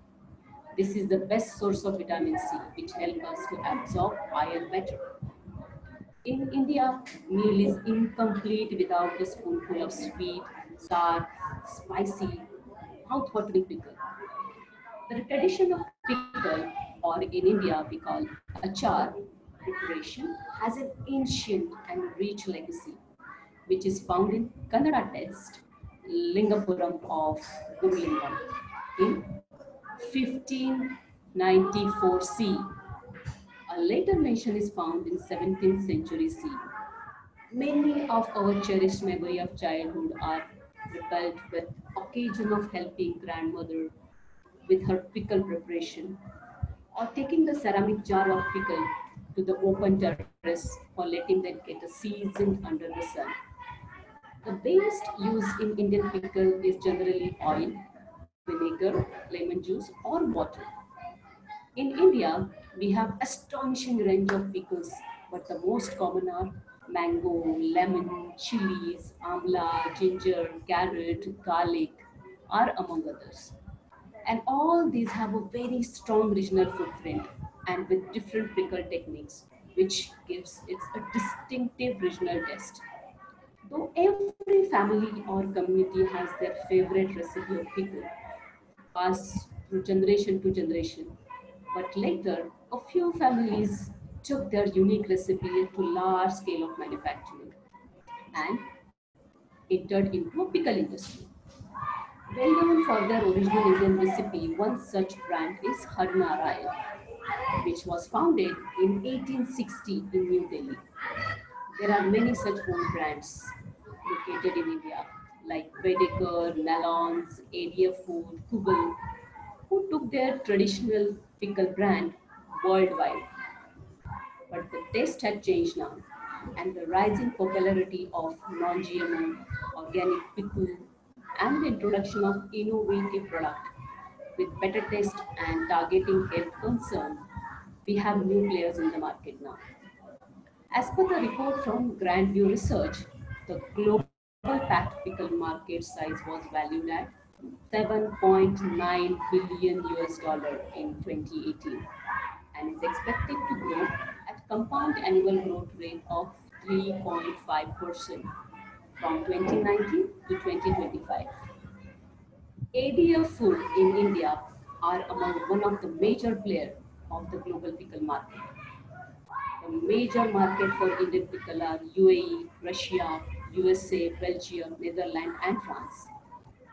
This is the best source of vitamin C, which helps us to absorb iron better. In India, meal is incomplete without a spoonful of sweet, sour, spicy, mouth-watering pickle. The tradition of pickle, or in India we call achar preparation, has an ancient and rich legacy, which is found in Kannada text Lingapuram of Gurlingam in fifteen ninety-four C. A later mention is found in seventeenth century C. Many of our cherished memory of childhood are rebuilt with occasion of helping grandmother with her pickle preparation, or taking the ceramic jar of pickle to the open terrace or letting them get seasoned under the sun. The base used in Indian pickle is generally oil, vinegar, lemon juice, or water. In India, we have astonishing range of pickles, but the most common are mango, lemon, chilies, amla, ginger, carrot, garlic are among others. And all these have a very strong regional footprint and with different pickle techniques, which gives it a distinctive regional taste. Though every family or community has their favorite recipe of pickle, passed through generation to generation, but later a few families took their unique recipe to large scale of manufacturing and entered into a pickle industry. Well known for their original Indian recipe, one such brand is Harnarai, which was founded in eighteen sixty in New Delhi. There are many such home brands located in India, like Vedico, Nalans, A D L Food, Kugel, who took their traditional pickle brand worldwide. But the taste had changed now, and the rising popularity of non-G M O, organic pickle, and the introduction of innovative product with better taste and targeting health concern, we have new players in the market now. As per the report from Grand View Research, the global packed pickle market size was valued at seven point nine billion U S dollars in twenty eighteen and is expected to grow at compound annual growth rate of three point five percent. from twenty nineteen to twenty twenty-five. A D L Food in India are among one of the major players of the global pickle market. The major market for Indian pickle are U A E, Russia, U S A, Belgium, Netherlands, and France.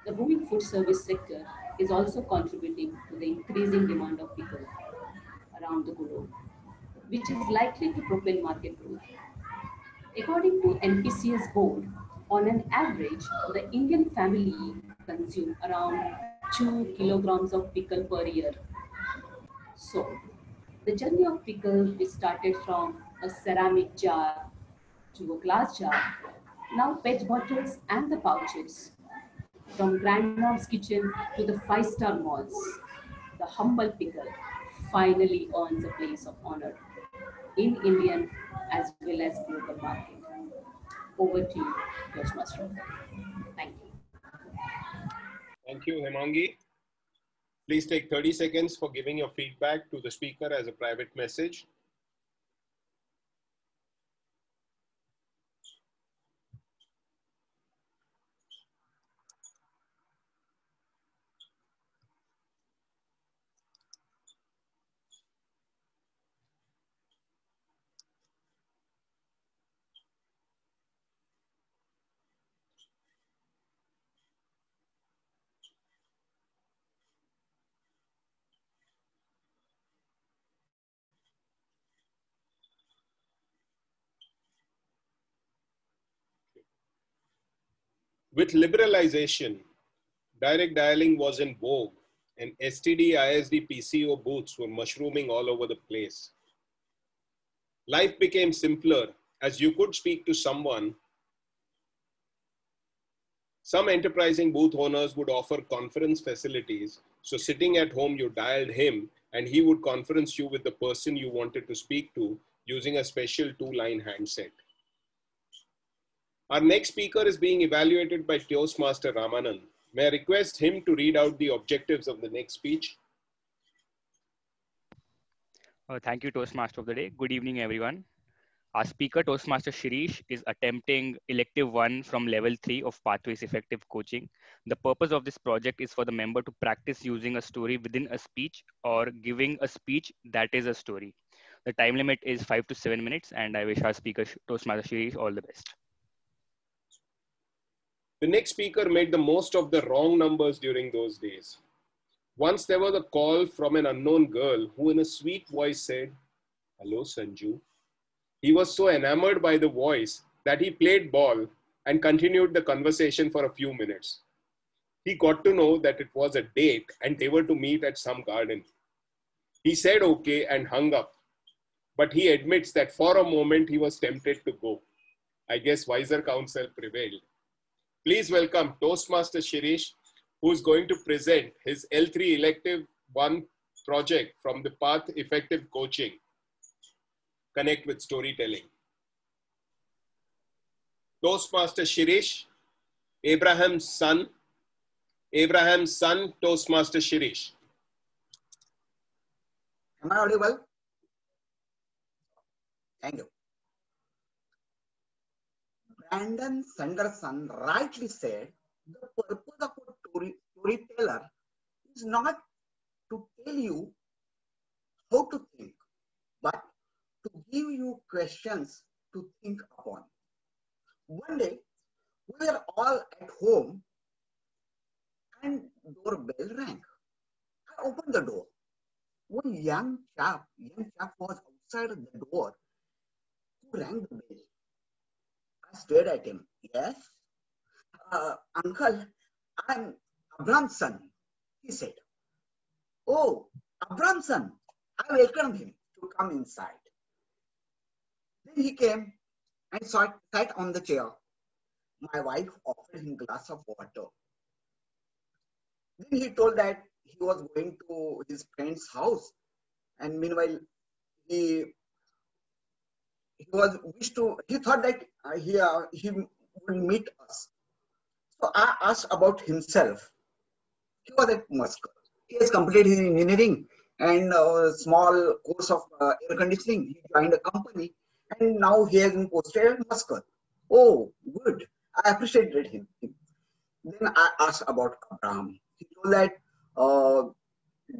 The booming food service sector is also contributing to the increasing demand of pickle around the globe, which is likely to propel market growth. According to N P C S board, on an average, the Indian family consumes around two kilograms of pickle per year. So, the journey of pickle is started from a ceramic jar to a glass jar, now pet bottles and the pouches. From grandma's kitchen to the five-star malls, the humble pickle finally earns a place of honor in Indian as well as global market. Over to you, Toastmaster. Thank you. Thank you, Hemangi. Please take thirty seconds for giving your feedback to the speaker as a private message. With liberalization, direct dialing was in vogue and S T D, I S D, P C O booths were mushrooming all over the place. Life became simpler as you could speak to someone, some enterprising booth owners would offer conference facilities. So sitting at home, you dialed him and he would conference you with the person you wanted to speak to using a special two-line handset. Our next speaker is being evaluated by Toastmaster Ramanan. May I request him to read out the objectives of the next speech? Uh, thank you, Toastmaster of the day. Good evening, everyone. Our speaker, Toastmaster Shirish, is attempting elective one from level three of Pathways Effective Coaching. The purpose of this project is for the member to practice using a story within a speech or giving a speech that is a story. The time limit is five to seven minutes, and I wish our speaker, Toastmaster Shirish, all the best. The next speaker made the most of the wrong numbers during those days. Once there was a call from an unknown girl who in a sweet voice said, "Hello, Sanju." He was so enamored by the voice that he played ball and continued the conversation for a few minutes. He got to know that it was a date and they were to meet at some garden. He said okay and hung up, but he admits that for a moment he was tempted to go. I guess wiser counsel prevailed. Please welcome Toastmaster Shirish, who is going to present his L three elective one project from the Path Effective Coaching. Connect with storytelling. Toastmaster Shirish, Abraham's son, Abraham's son, Toastmaster Shirish. Am I audible? Thank you. Brandon Sanderson rightly said, the purpose of a storyteller is not to tell you how to think, but to give you questions to think upon. One day, we were all at home and doorbell rang. I opened the door. One young chap, young chap was outside the door who rang the bell. I stared at him. Yes, uh, uncle, I'm Abraham's son, he said. Oh, Abraham's son, I welcomed him to come inside. Then he came and sat, sat on the chair. My wife offered him a glass of water. Then he told that he was going to his friend's house, and meanwhile he he was wished to. He thought that uh, he uh, he would meet us. So I asked about himself. He was at Moscow. He has completed his engineering and a small course of uh, air conditioning. He joined a company. And now he has been posted at Moscow. Oh, good. I appreciated him. Then I asked about Abraham. He told that uh,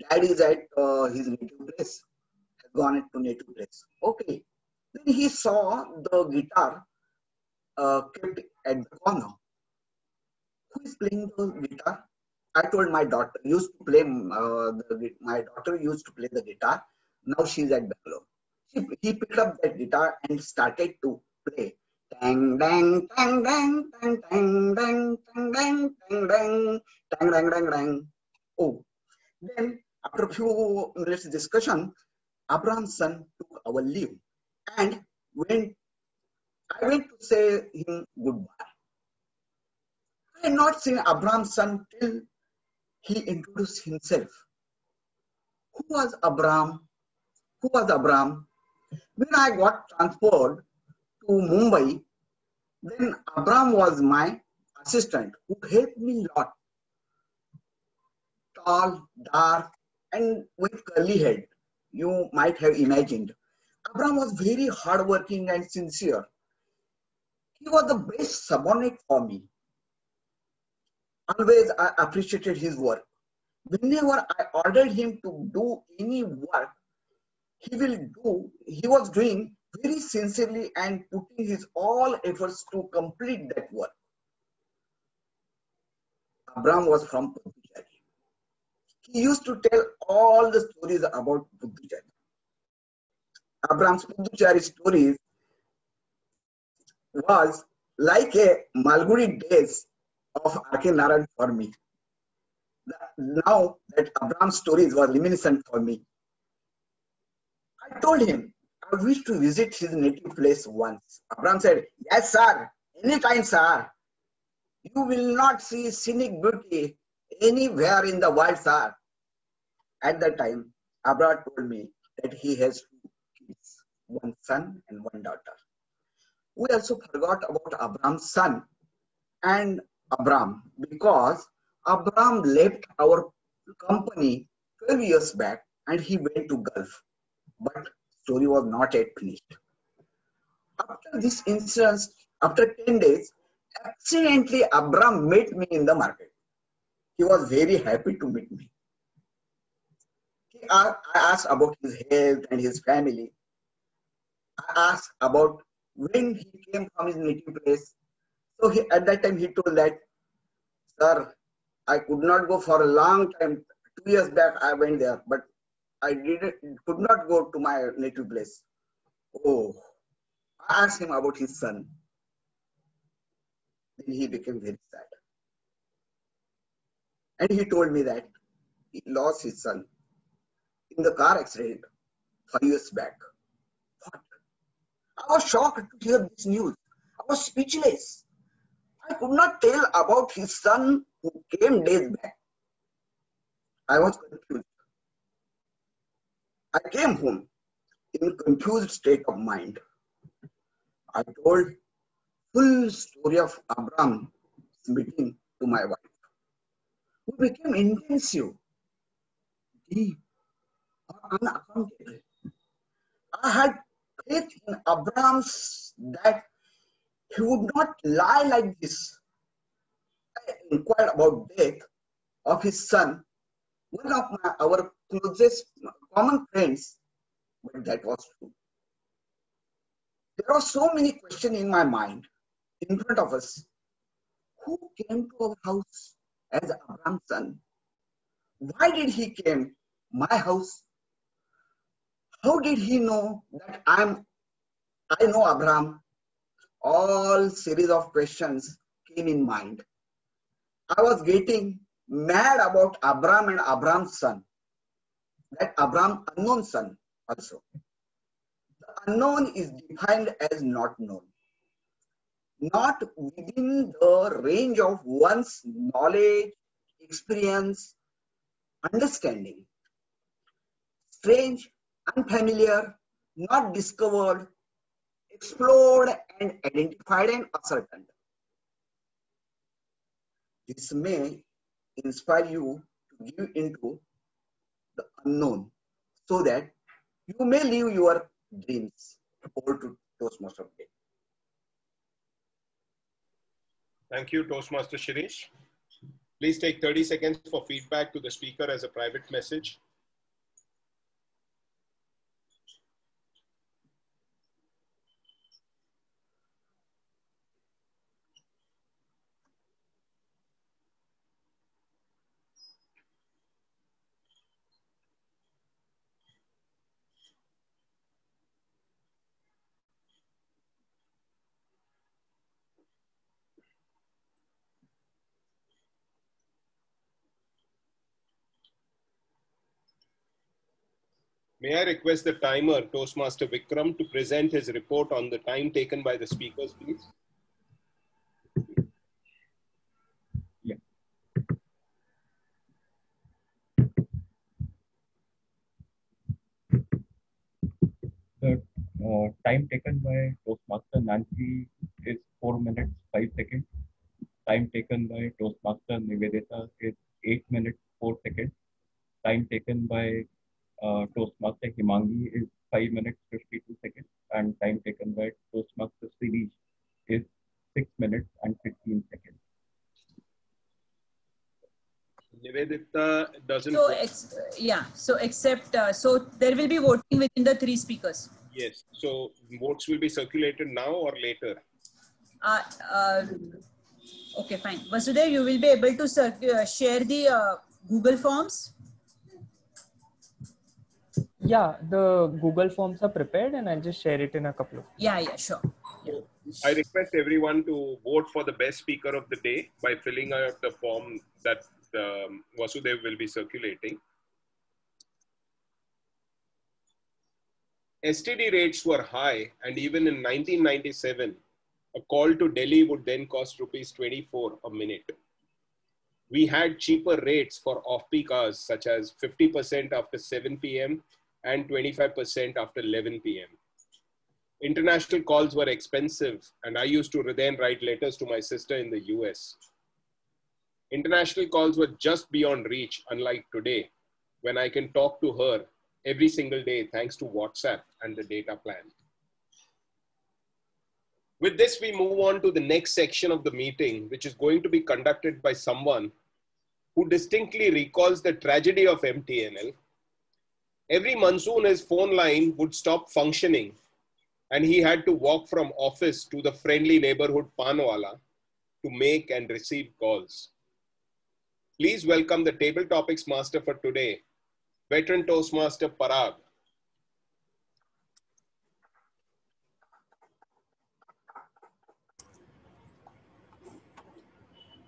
dad is at uh, his native place, has gone to native place. Okay. Then he saw the guitar uh, kept at the corner. Who is playing the guitar? I told my daughter used to play. Uh, the, my daughter used to play the guitar. Now she's at Bangalore. He picked up that guitar and started to play. Tang dang tang dang tang dang dang tang dang tang dang tang dang dang dang. Oh, then after a few minutes discussion, Abraham's son took our leave, and when I went to say him goodbye, I had not seen Abraham's son till he introduced himself. Who was Abraham? Who was Abraham? When I got transferred to Mumbai, then Abraham was my assistant who helped me a lot. Tall, dark, and with curly head, you might have imagined. Abraham was very hardworking and sincere. He was the best subordinate for me. Always I appreciated his work. Whenever I ordered him to do any work, he will do, he was doing very sincerely and putting his all efforts to complete that work. Abraham was from Puducherry. He used to tell all the stories about Puducherry. Abraham's Puducherry stories was like a Malgudi days of R. K. Naran for me. Now that Abraham's stories was reminiscent for me. I told him, I wish to visit his native place once. Abram said, yes, sir, any time, sir. You will not see scenic beauty anywhere in the world, sir. At that time, Abram told me that he has two kids, one son and one daughter. We also forgot about Abram's son and Abram, because Abram left our company twelve years back and he went to Gulf. But story was not yet finished. After this incident, after ten days, accidentally Abram met me in the market. He was very happy to meet me. He asked, I asked about his health and his family. I asked about when he came from his native place. So he, at that time he told that, sir, I could not go for a long time. Two years back I went there, but I didn't, could not go to my native place. Oh, I asked him about his son. Then he became very sad. And he told me that he lost his son in the car accident five years back. What? I was shocked to hear this news. I was speechless. I could not tell about his son who came days back. I was confused. I came home in a confused state of mind. I told full story of Abram's meeting to my wife, who became intensive, deep, or unaccountable. I had faith in Abram's that he would not lie like this. I inquired about death of his son, one of my, our closest common friends, but that was true. There were so many questions in my mind. In front of us, who came to our house as Abram's son? Why did he came to my house? How did he know that I'm? I know Abram. All series of questions came in mind. I was getting mad about Abram and Abram's son. That Abram unknown son also. The unknown is defined as not known. Not within the range of one's knowledge, experience, understanding. Strange, unfamiliar, not discovered, explored and identified and ascertained. This may inspire you to give into the unknown so that you may live your dreams. Over to Toastmaster Day. Thank you, Toastmaster Shirish. Please take thirty seconds for feedback to the speaker as a private message. May I request the timer, Toastmaster Vikram, to present his report on the time taken by the speakers, please? Yeah. The uh, time taken by Toastmaster Nancy is four minutes, five seconds. Time taken by Toastmaster Nivedita is eight minutes, four seconds. Time taken by Uh, Toastmaster Himangi is five minutes, fifty-two seconds, and time taken by Toastmaster Sirish is six minutes and fifteen seconds. Nivedita doesn't. So, ex yeah, so except, uh, so there will be voting within the three speakers. Yes, so votes will be circulated now or later? Uh, uh, okay, fine. Vasudev, you will be able to uh, share the uh, Google Forms? Yeah, the Google Forms are prepared and I'll just share it in a couple of... Yeah, yeah, sure. Yeah. I request everyone to vote for the best speaker of the day by filling out the form that um, Vasudev will be circulating. S T D rates were high, and even in nineteen ninety-seven, a call to Delhi would then cost rupees twenty-four a minute. We had cheaper rates for off-peak hours, such as fifty percent after seven p m and twenty-five percent after eleven p m International calls were expensive, and I used to then write letters to my sister in the U S. International calls were just beyond reach, unlike today, when I can talk to her every single day thanks to WhatsApp and the data plan. With this, we move on to the next section of the meeting, which is going to be conducted by someone who distinctly recalls the tragedy of M T N L. Every monsoon, his phone line would stop functioning, and he had to walk from office to the friendly neighborhood Panwala to make and receive calls. Please welcome the table topics master for today, veteran Toastmaster Parag.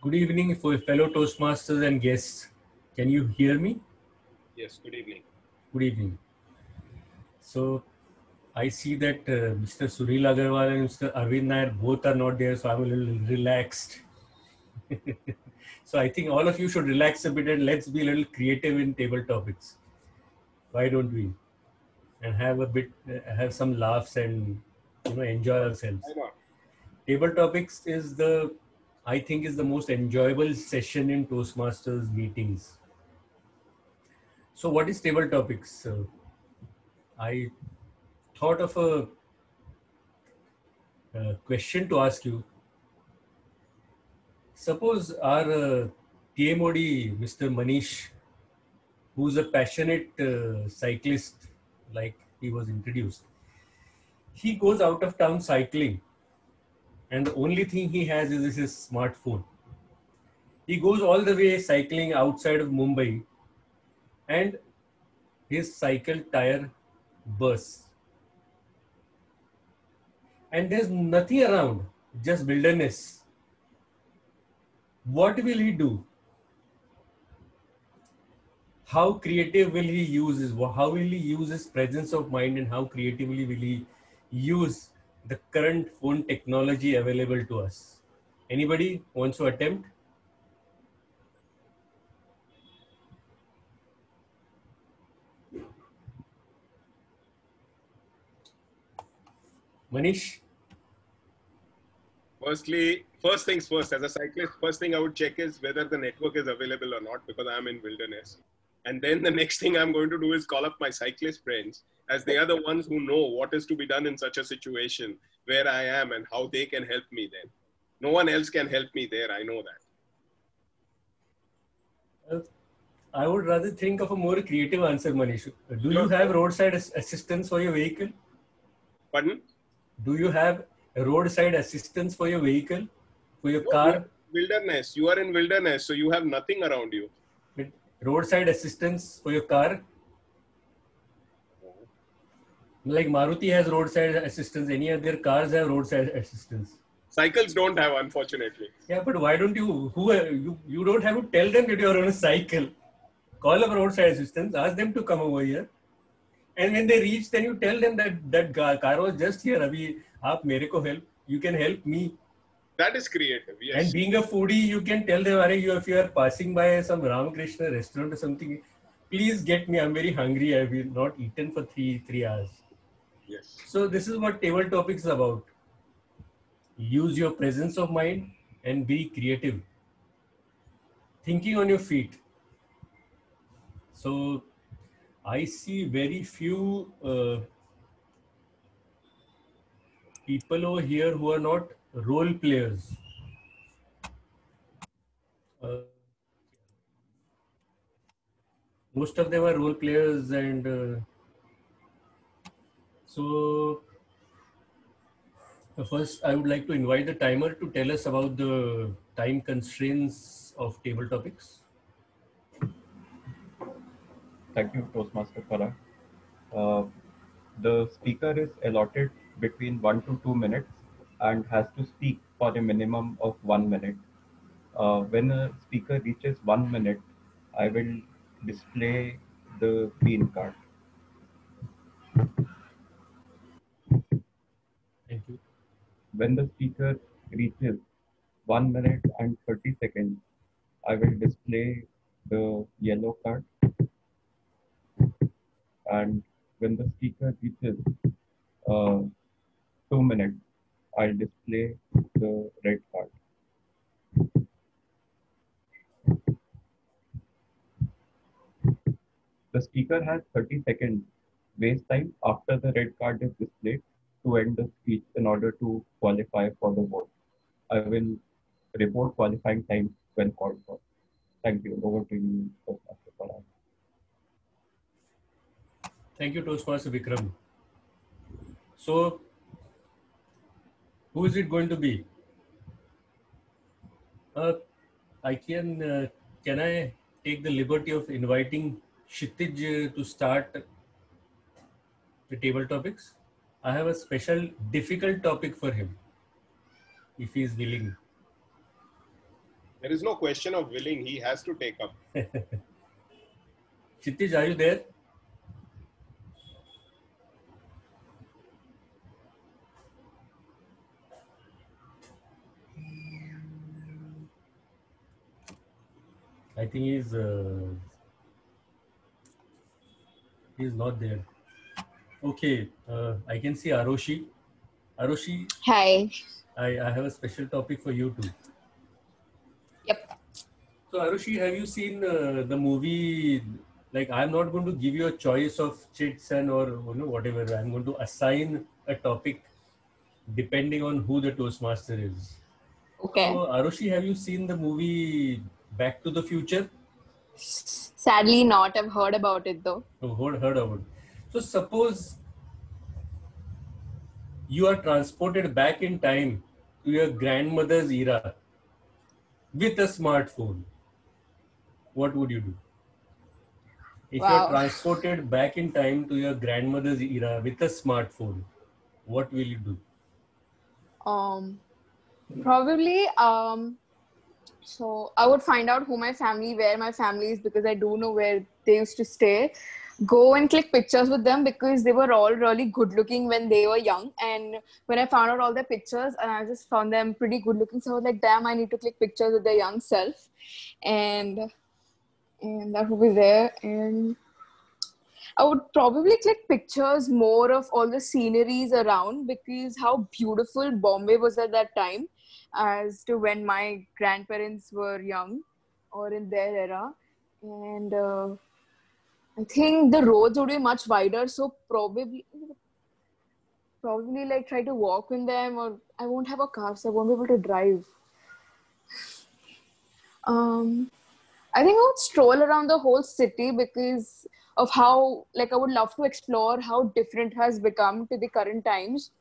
Good evening for fellow Toastmasters and guests. Can you hear me? Yes, good evening. Good evening. So I see that uh, Mister Suril Agarwal and Mister Arvind Nair both are not there, so I'm a little relaxed. So I think all of you should relax a bit and let's be a little creative in table topics. Why don't we? And have a bit, uh, have some laughs and, you know, enjoy ourselves. Why not? Table topics is the I think is the most enjoyable session in Toastmasters meetings. So what is table topics? Uh, I thought of a, a question to ask you. Suppose our uh, T M O D, Mister Manish, who's a passionate uh, cyclist, like he was introduced, he goes out of town cycling. And the only thing he has is his smartphone. He goes all the way cycling outside of Mumbai and his cycle tire bursts. And there's nothing around, just wilderness. What will he do? How creative will he use his, how will he use his presence of mind, and how creatively will he use the current phone technology available to us? Anybody wants to attempt? Manish? Firstly, first things first, as a cyclist, first thing I would check is whether the network is available or not, because I'm in wilderness. And then the next thing I'm going to do is call up my cyclist friends, as they are the ones who know what is to be done in such a situation, where I am and how they can help me then. No one else can help me there, I know that. Uh, I would rather think of a more creative answer, Manish. Do you have roadside as assistance for your vehicle? Pardon? Do you have roadside assistance for your vehicle, for your no, car? Wilderness, you are in wilderness, so you have nothing around you. But roadside assistance for your car? Like Maruti has roadside assistance, any other cars have roadside assistance. Cycles don't have, unfortunately. Yeah, but why don't you, who you, you don't have to tell them that you're on a cycle. Call up roadside assistance, ask them to come over here. And when they reach, then you tell them that that car was just here, abhi, aap mere ko help, you can help me. That is creative, yes. And being a foodie, you can tell them, if you are passing by some Ramakrishna restaurant or something, please get me, I'm very hungry, I will not eaten for three, three hours. Yes. So this is what table topics is about. Use your presence of mind and be creative. Thinking on your feet. So I see very few uh, people over here who are not role players. Uh, most of them are role players and uh, So, first I would like to invite the timer to tell us about the time constraints of table topics. Thank you, Toastmaster Parag. Uh, the speaker is allotted between one to two minutes and has to speak for a minimum of one minute. Uh, when a speaker reaches one minute, I will display the green card. when the speaker reaches one minute and thirty seconds, I will display the yellow card. And when the speaker reaches uh, two minutes, I'll display the red card. The speaker has thirty seconds waste time after the red card is displayed to end the speech in order to qualify for the vote. I will report qualifying time when called for. Thank you. Over to you, Toastmaster Parag. Thank you, Toastmaster Vikram. So, who is it going to be? Uh, I can uh, can I take the liberty of inviting Kshitij to start the table topics? I have a special difficult topic for him, if he is willing. There is no question of willing. He has to take up. Kshitij, are you there? I think he's uh, he's not there. Okay, uh, I can see Aroshi. Aroshi. Hi. I, I have a special topic for you too. Yep. So Aroshi, have you seen uh, the movie? Like, I'm not going to give you a choice of chits and or you know, whatever. I'm going to assign a topic depending on who the Toastmaster is. Okay. So Aroshi, have you seen the movie Back to the Future? Sadly not. I've heard about it though. Oh, heard, heard about it. So suppose you are transported back in time to your grandmother's era with a smartphone. What would you do? If wow. you are transported back in time to your grandmother's era with a smartphone, what will you do? Um, probably... Um... So I would find out who my family, where my family is, because I do know where they used to stay. Go and click pictures with them because they were all really good looking when they were young. And when I found out all their pictures, and I just found them pretty good looking. So I was like, damn, I need to click pictures with their young self. And, and that would be there. And I would probably click pictures more of all the sceneries around because how beautiful Bombay was at that time, as to when my grandparents were young or in their era. And uh, I think the roads would be much wider. So probably, probably like try to walk in them, or I won't have a car, so I won't be able to drive. Um, I think I would stroll around the whole city because of how, like I would love to explore how different has become to the current times.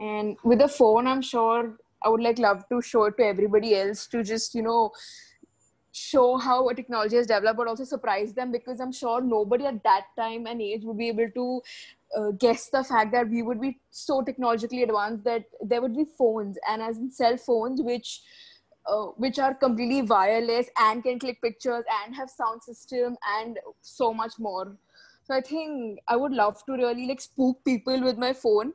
And with a phone, I'm sure I would like love to show it to everybody else to just, you know, show how a technology has developed, but also surprise them because I'm sure nobody at that time and age would be able to uh, guess the fact that we would be so technologically advanced that there would be phones, and as in cell phones, which uh, which are completely wireless and can click pictures and have sound system and so much more. So I think I would love to really like spook people with my phone.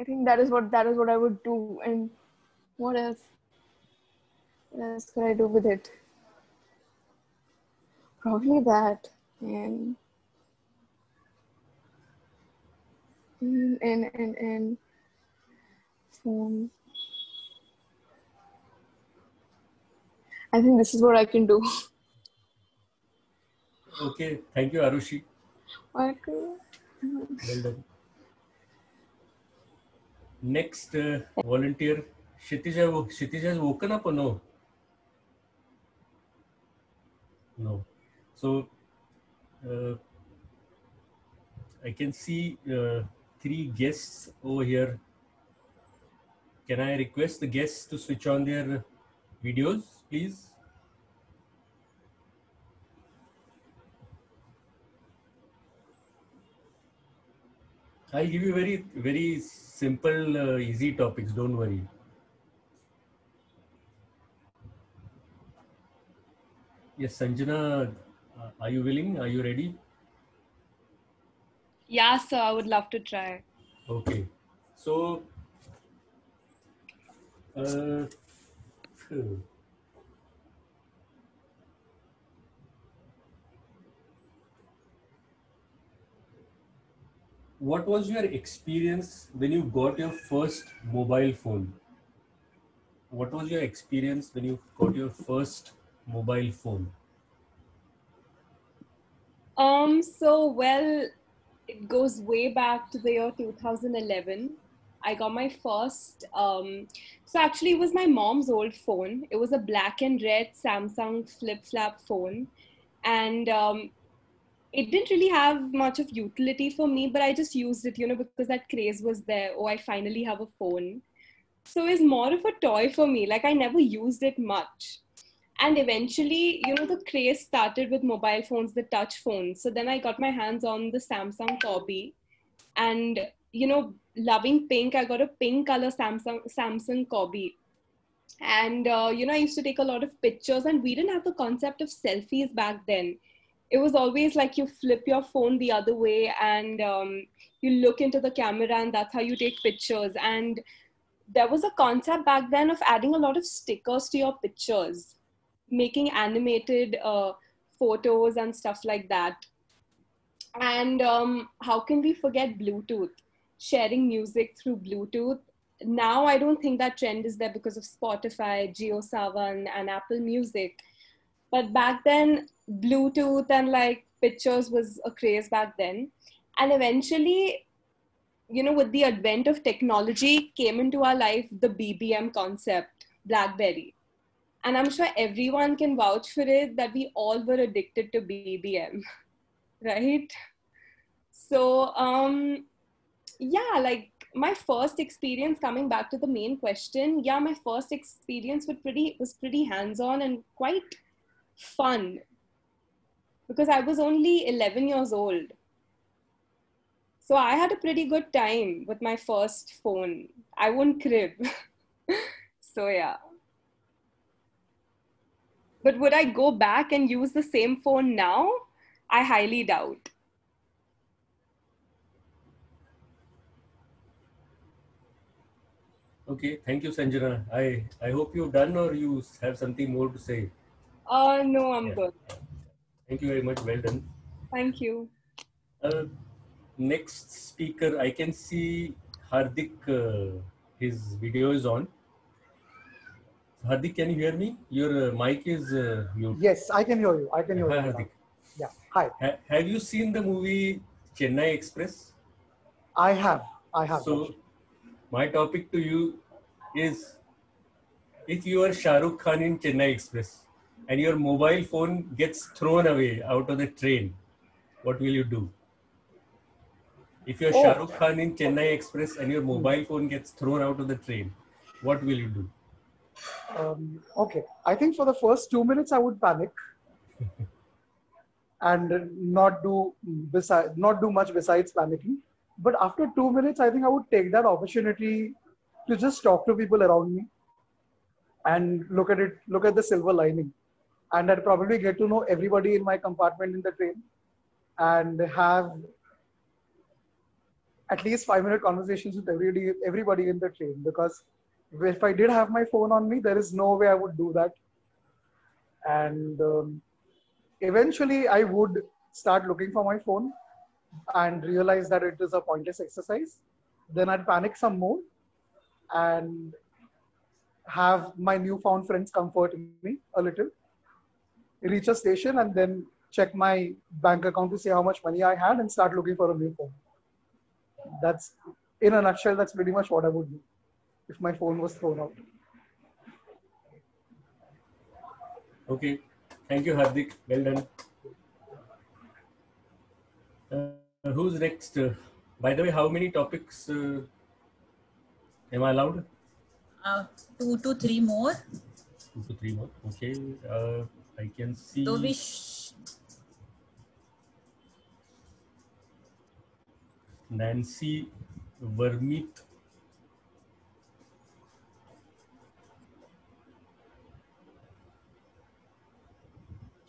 I think that is what that is what I would do. And what else? What else could I do with it? Probably that. And and and and phone. I think this is what I can do. Okay, thank you, Arushi. What? Well done. Next uh, volunteer, Kshitij, Kshitij has woken up or no? No. So, uh, I can see uh, three guests over here. Can I request the guests to switch on their videos, please? I'll give you very, very simple, uh, easy topics. Don't worry. Yes, Sanjana, uh, are you willing? Are you ready? Yeah, sir. I would love to try. Okay. So, uh, hmm. what was your experience when you got your first mobile phone? What was your experience when you got your first mobile phone? Um, so, well, it goes way back to the year two thousand eleven. I got my first, um, so actually it was my mom's old phone. It was a black and red Samsung flip-flap phone. And um, it didn't really have much of utility for me, but I just used it, you know, because that craze was there. Oh, I finally have a phone. So it was more of a toy for me. Like I never used it much. And eventually, you know, the craze started with mobile phones, the touch phones. So then I got my hands on the Samsung Corby. And, you know, loving pink, I got a pink color Samsung Samsung Corby. And, uh, you know, I used to take a lot of pictures and we didn't have the concept of selfies back then. It was always like you flip your phone the other way and um, you look into the camera and that's how you take pictures. And there was a concept back then of adding a lot of stickers to your pictures, making animated uh, photos and stuff like that. And um, how can we forget Bluetooth, sharing music through Bluetooth? Now I don't think that trend is there because of Spotify, JioSaavn and Apple Music. But back then, Bluetooth and like pictures was a craze back then. And eventually, you know, with the advent of technology came into our life, the B B M concept, Blackberry. And I'm sure everyone can vouch for it that we all were addicted to B B M, right? So, um, yeah, like my first experience, coming back to the main question, yeah, my first experience was pretty, was pretty hands-on and quite fun because I was only eleven years old. So I had a pretty good time with my first phone. I won't crib. So, yeah. But would I go back and use the same phone now? I highly doubt. Okay, thank you, Sanjana. I, I hope you're done or you have something more to say. Uh, no, I'm yeah. good. Thank you very much. Well done. Thank you. Uh, next speaker, I can see Hardik, uh, his video is on. Hardik, can you hear me? Your uh, mic is uh, muted. Yes, I can hear you. I can hear Hi, you. Hardik. Yeah. Hi. Ha have you seen the movie Chennai Express? I have. I have. So, actually. my topic to you is, if you are Shah Rukh Khan in Chennai Express and your mobile phone gets thrown away out of the train, what will you do? If you're oh. Shah Rukh Khan in Chennai Express and your mobile phone gets thrown out of the train, what will you do? Um, okay, I think for the first two minutes I would panic and not do besides not do much besides panicking. But after two minutes, I think I would take that opportunity to just talk to people around me and look at it, look at the silver lining, and I'd probably get to know everybody in my compartment in the train and have at least five minute conversations with everybody everybody in the train, because if I did have my phone on me, there is no way I would do that. And um, eventually I would start looking for my phone and realize that it is a pointless exercise. Then I'd panic some more and have my newfound friends comfort me a little, reach a station and then check my bank account to see how much money I had and start looking for a new phone. That's, in a nutshell, that's pretty much what I would do if my phone was thrown out. Okay, thank you, Hardik. Well done. Uh, who's next? Uh, by the way, how many topics uh, am I allowed? Uh, two to three more. Two to three more. Okay, uh, I can see. So we sh Nancy Vermeet.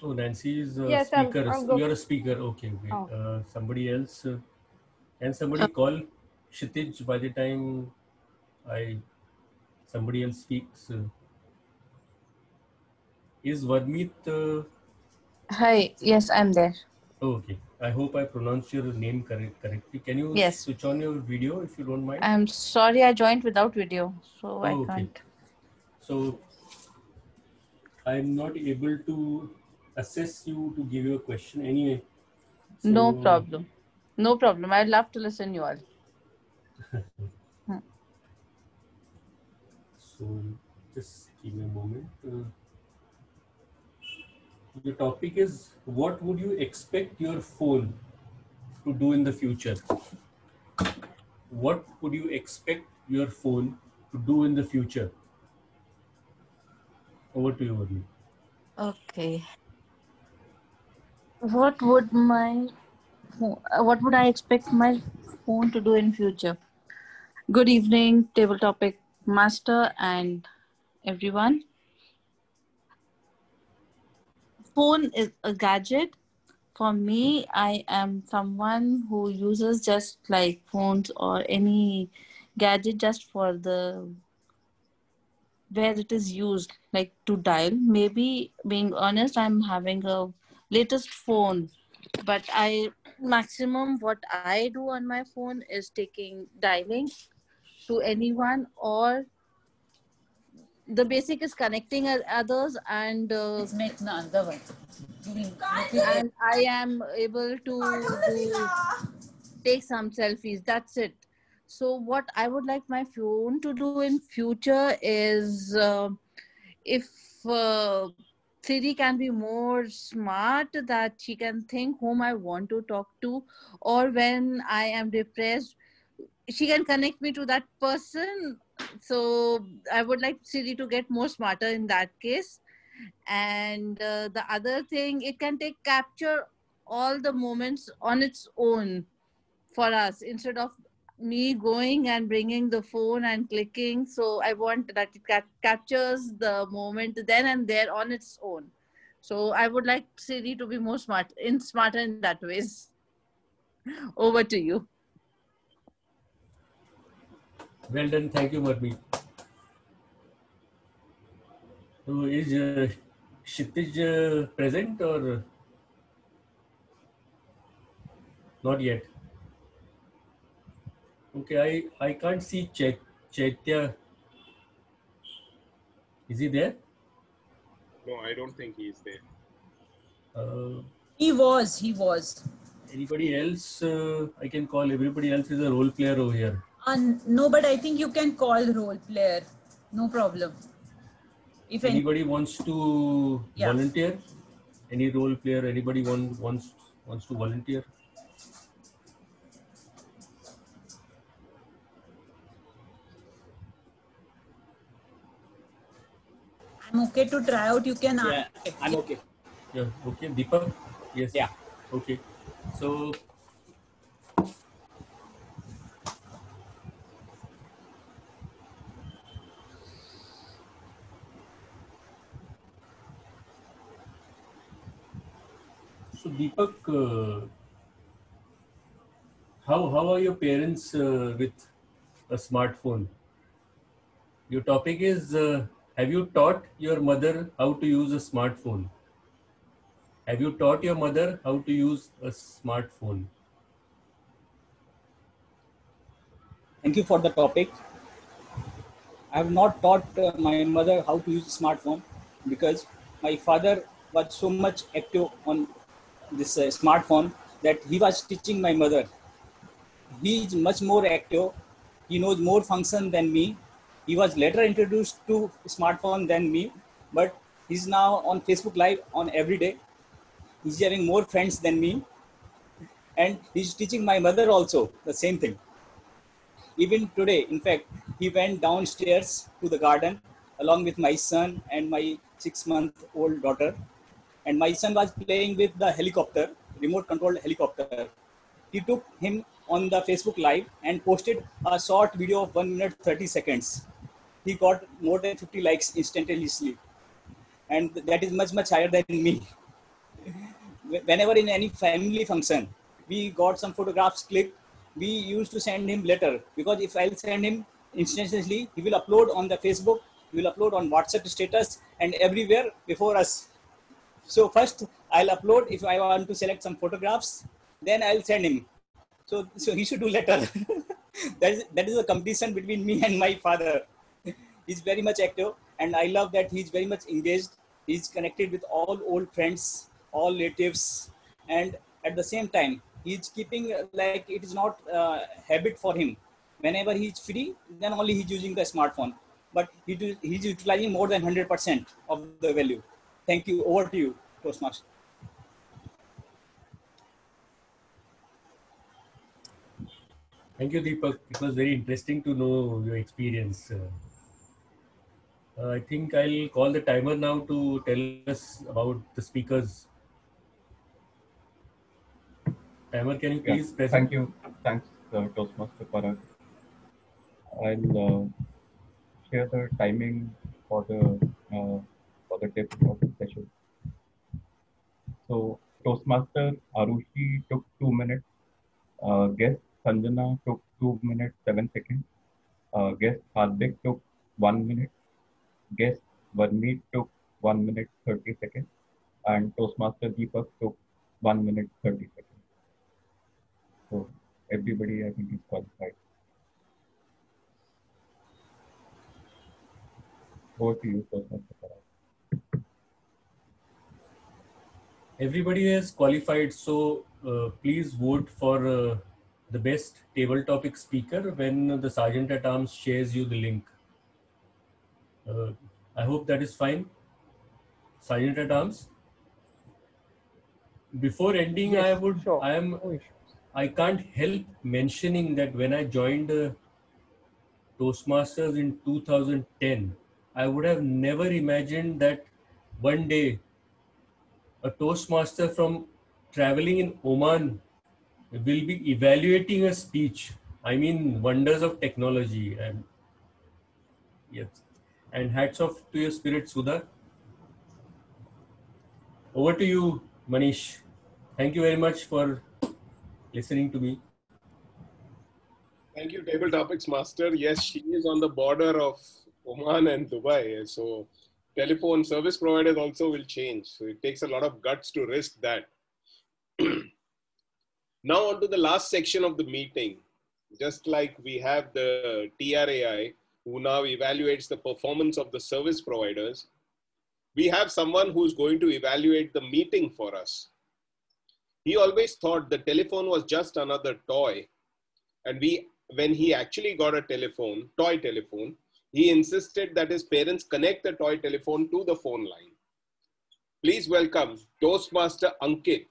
Oh, Nancy is a yes, speaker. I'm, I'm You're a speaker. Okay. okay. Oh. Uh, somebody else. Uh, can somebody call Kshitij by the time I somebody else speaks. Is Vadmeet? Uh, Hi. Yes, I'm there. Okay. I hope I pronounced your name correct, correctly. Can you yes. switch on your video if you don't mind? I'm sorry, I joined without video, so oh, I okay. can't. So I'm not able to assess you to give you a question anyway. So, no problem. No problem. I'd love to listen you all. hmm. So just give me a moment. Uh, The topic is, what would you expect your phone to do in the future? What would you expect your phone to do in the future? Over to you, Varun. Okay. What would my, what would I expect my phone to do in future? Good evening, table topic master and everyone. Phone is a gadget. For me, I am someone who uses just like phones or any gadget just for the where it is used, like to dial. Maybe being honest, I'm having a latest phone, but I maximum what I do on my phone is taking dialing to anyone, or the basic is connecting others and uh, make na another one. And I am able to do, take some selfies. That's it. So what I would like my phone to do in future is uh, if uh, Siri can be more smart, that she can think whom I want to talk to, or when I am depressed, she can connect me to that person. So I would like Siri to get more smarter in that case. And uh, the other thing, it can take capture all the moments on its own for us instead of me going and bringing the phone and clicking. So I want that it ca captures the moment then and there on its own. So I would like Siri to be more smart in smarter in that ways. Over to you. Well done. Thank you, Marmi. So is uh, Kshitij uh, present or not yet? Okay, I, I can't see Ch Chaitya. Is he there? No, I don't think he is there. Uh, he was, he was. Anybody else? Uh, I can call everybody else is a role player over here. Uh, no, but I think you can call role player. No problem. If anybody any... wants to yeah. volunteer, any role player, anybody want, wants wants to volunteer. I'm okay to try out. You can. Yeah, ask. I'm okay. Yeah. Okay, Deepak. Yes. Yeah. Okay. So. So Deepak, uh, how how are your parents uh, with a smartphone? Your topic is: uh, have you taught your mother how to use a smartphone? Have you taught your mother how to use a smartphone? Thank you for the topic. I have not taught uh, my mother how to use a smartphone because my father was so much active on this uh, smartphone that he was teaching my mother. He is much more active. He knows more function than me. He was later introduced to smartphone than me, but he's now on Facebook Live on every day. He's having more friends than me, and he's teaching my mother also the same thing. Even today, in fact, he went downstairs to the garden along with my son and my six-month-old daughter. And my son was playing with the helicopter, remote controlled helicopter. He took him on the Facebook Live and posted a short video of one minute thirty seconds. He got more than fifty likes instantaneously. And that is much, much higher than me. Whenever in any family function, we got some photographs clicked we used to send him letter, because if I'll send him instantaneously, he will upload on the Facebook, he will upload on WhatsApp status and everywhere before us. So first I'll upload, if I want to select some photographs, then I'll send him. So so he should do letter. that is that is a competition between me and my father. He's very much active, and I love that he's very much engaged. He's connected with all old friends, all relatives, and at the same time he's keeping, like, it is not a uh, habit for him. Whenever he's free, then only he's using the smartphone, but he do, he's utilizing more than one hundred percent of the value. Thank you. Over to you, Toastmaster. Thank you, Deepak. It was very interesting to know your experience. Uh, I think I'll call the timer now to tell us about the speakers. Timer, can you please yeah, press? Thank you. Thanks, uh, Toastmaster Parag. I'll uh, share the timing for the uh, for the tip of the session. So Toastmaster Arushi took two minutes. Uh, guest Sanjana took two minutes seven seconds. Uh, guest Hardik took one minute. Guest Varmeet took one minute thirty seconds, and Toastmaster Deepak took one minute thirty seconds. So everybody, I think, is qualified. Over to you, Toastmaster. Everybody is qualified, so uh, please vote for uh, the best table topic speaker when the sergeant at arms shares you the link. Uh, I hope that is fine. Sergeant at arms. Before ending, yes, I would. Sure. I am. I can't help mentioning that when I joined uh, Toastmasters in two thousand ten, I would have never imagined that one day a Toastmaster from traveling in Oman will be evaluating a speech. I mean, wonders of technology. And yes. And hats off to your spirit, Sudha. Over to you, Manish. Thank you very much for listening to me. Thank you, Table Topics Master. Yes, she is on the border of Oman and Dubai. So telephone service providers also will change. So it takes a lot of guts to risk that. Now on to the last section of the meeting. Just like we have the T R A I, who now evaluates the performance of the service providers, we have someone who's going to evaluate the meeting for us. He always thought the telephone was just another toy, and we, when he actually got a telephone, toy telephone, he insisted that his parents connect the toy telephone to the phone line. Please welcome Toastmaster Ankit,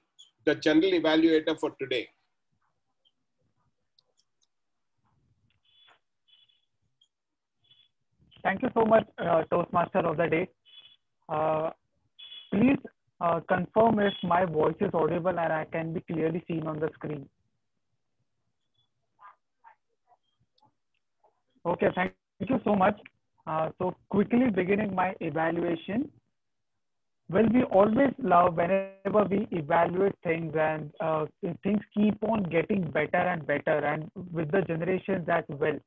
the general evaluator for today. Thank you so much, uh, Toastmaster of the day. Uh, please uh, confirm if my voice is audible and I can be clearly seen on the screen. Okay, thank you so much. Uh, so quickly beginning my evaluation. Well, we always love whenever we evaluate things and uh, things keep on getting better and better, and with the generations as well.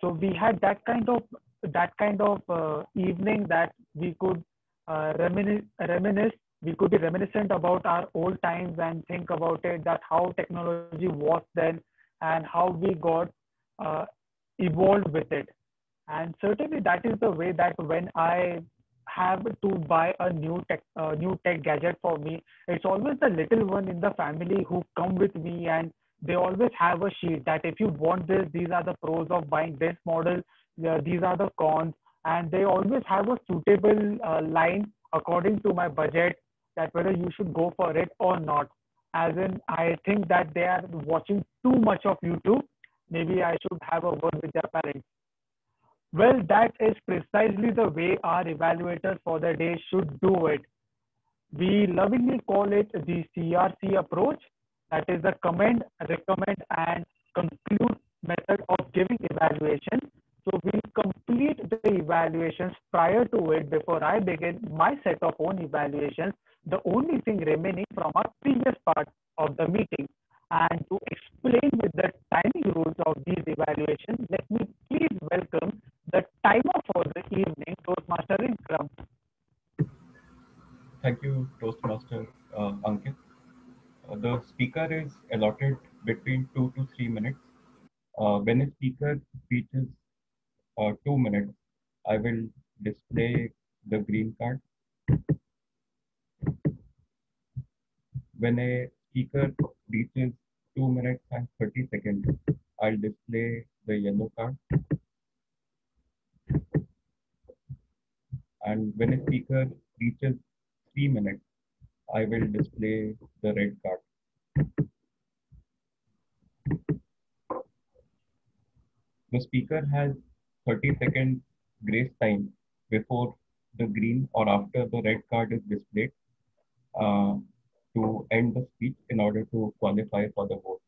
So we had that kind of that kind of uh, evening that we could uh, reminisce, reminisce, we could be reminiscent about our old times and think about it, that how technology was then and how we got uh, evolved with it. And certainly that is the way that when I have to buy a new tech, uh, new tech gadget for me, it's always the little one in the family who come with me, and they always have a sheet that if you want this, these are the pros of buying this model, these are the cons, and they always have a suitable uh, line according to my budget that whether you should go for it or not. As in, I think that they are watching too much of YouTube. Maybe I should have a word with their parents. Well, that is precisely the way our evaluators for the day should do it. We lovingly call it the C R C approach. That is the comment, recommend, and conclude method of giving evaluation. So we complete the evaluations prior to it before I begin my set of own evaluations, the only thing remaining from our previous part of the meeting, and to explain with the evaluation, let me please welcome the timer for the evening, Toastmaster in Club. Thank you, Toastmaster uh, Ankit. Uh, the speaker is allotted between two to three minutes. Uh, when a speaker reaches uh, two minutes, I will display the green card. When a speaker reaches two minutes and thirty seconds, I'll display the yellow card. And when a speaker reaches three minutes, I will display the red card. The speaker has thirty seconds grace time before the green or after the red card is displayed uh, to end the speech in order to qualify for the vote.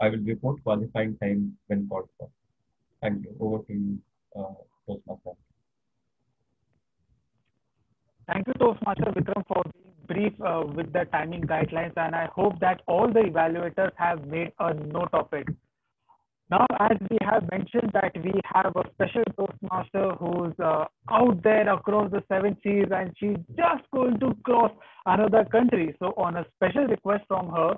I will report qualifying time when called for. Thank you. Over to you, uh, Toastmaster. Thank you, Toastmaster Vikram, for being brief uh, with the timing guidelines, and I hope that all the evaluators have made a note of it. Now, as we have mentioned that we have a special Toastmaster who's uh, out there across the seven seas, and she's just going to cross another country. So on a special request from her,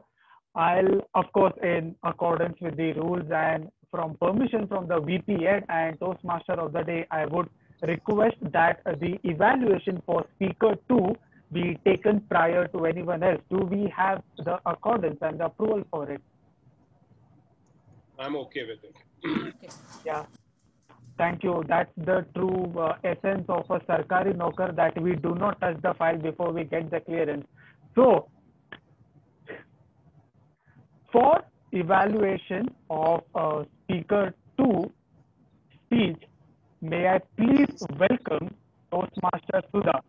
I'll, of course, in accordance with the rules and from permission from the V P N and Toastmaster of the day, I would request that the evaluation for speaker two be taken prior to anyone else. Do we have the accordance and the approval for it? I'm okay with it. Yeah. Thank you. That's the true uh, essence of a Sarkari Nokar, that we do not touch the file before we get the clearance. So, for evaluation of uh, speaker two speech, may I please welcome Toastmaster Sudha.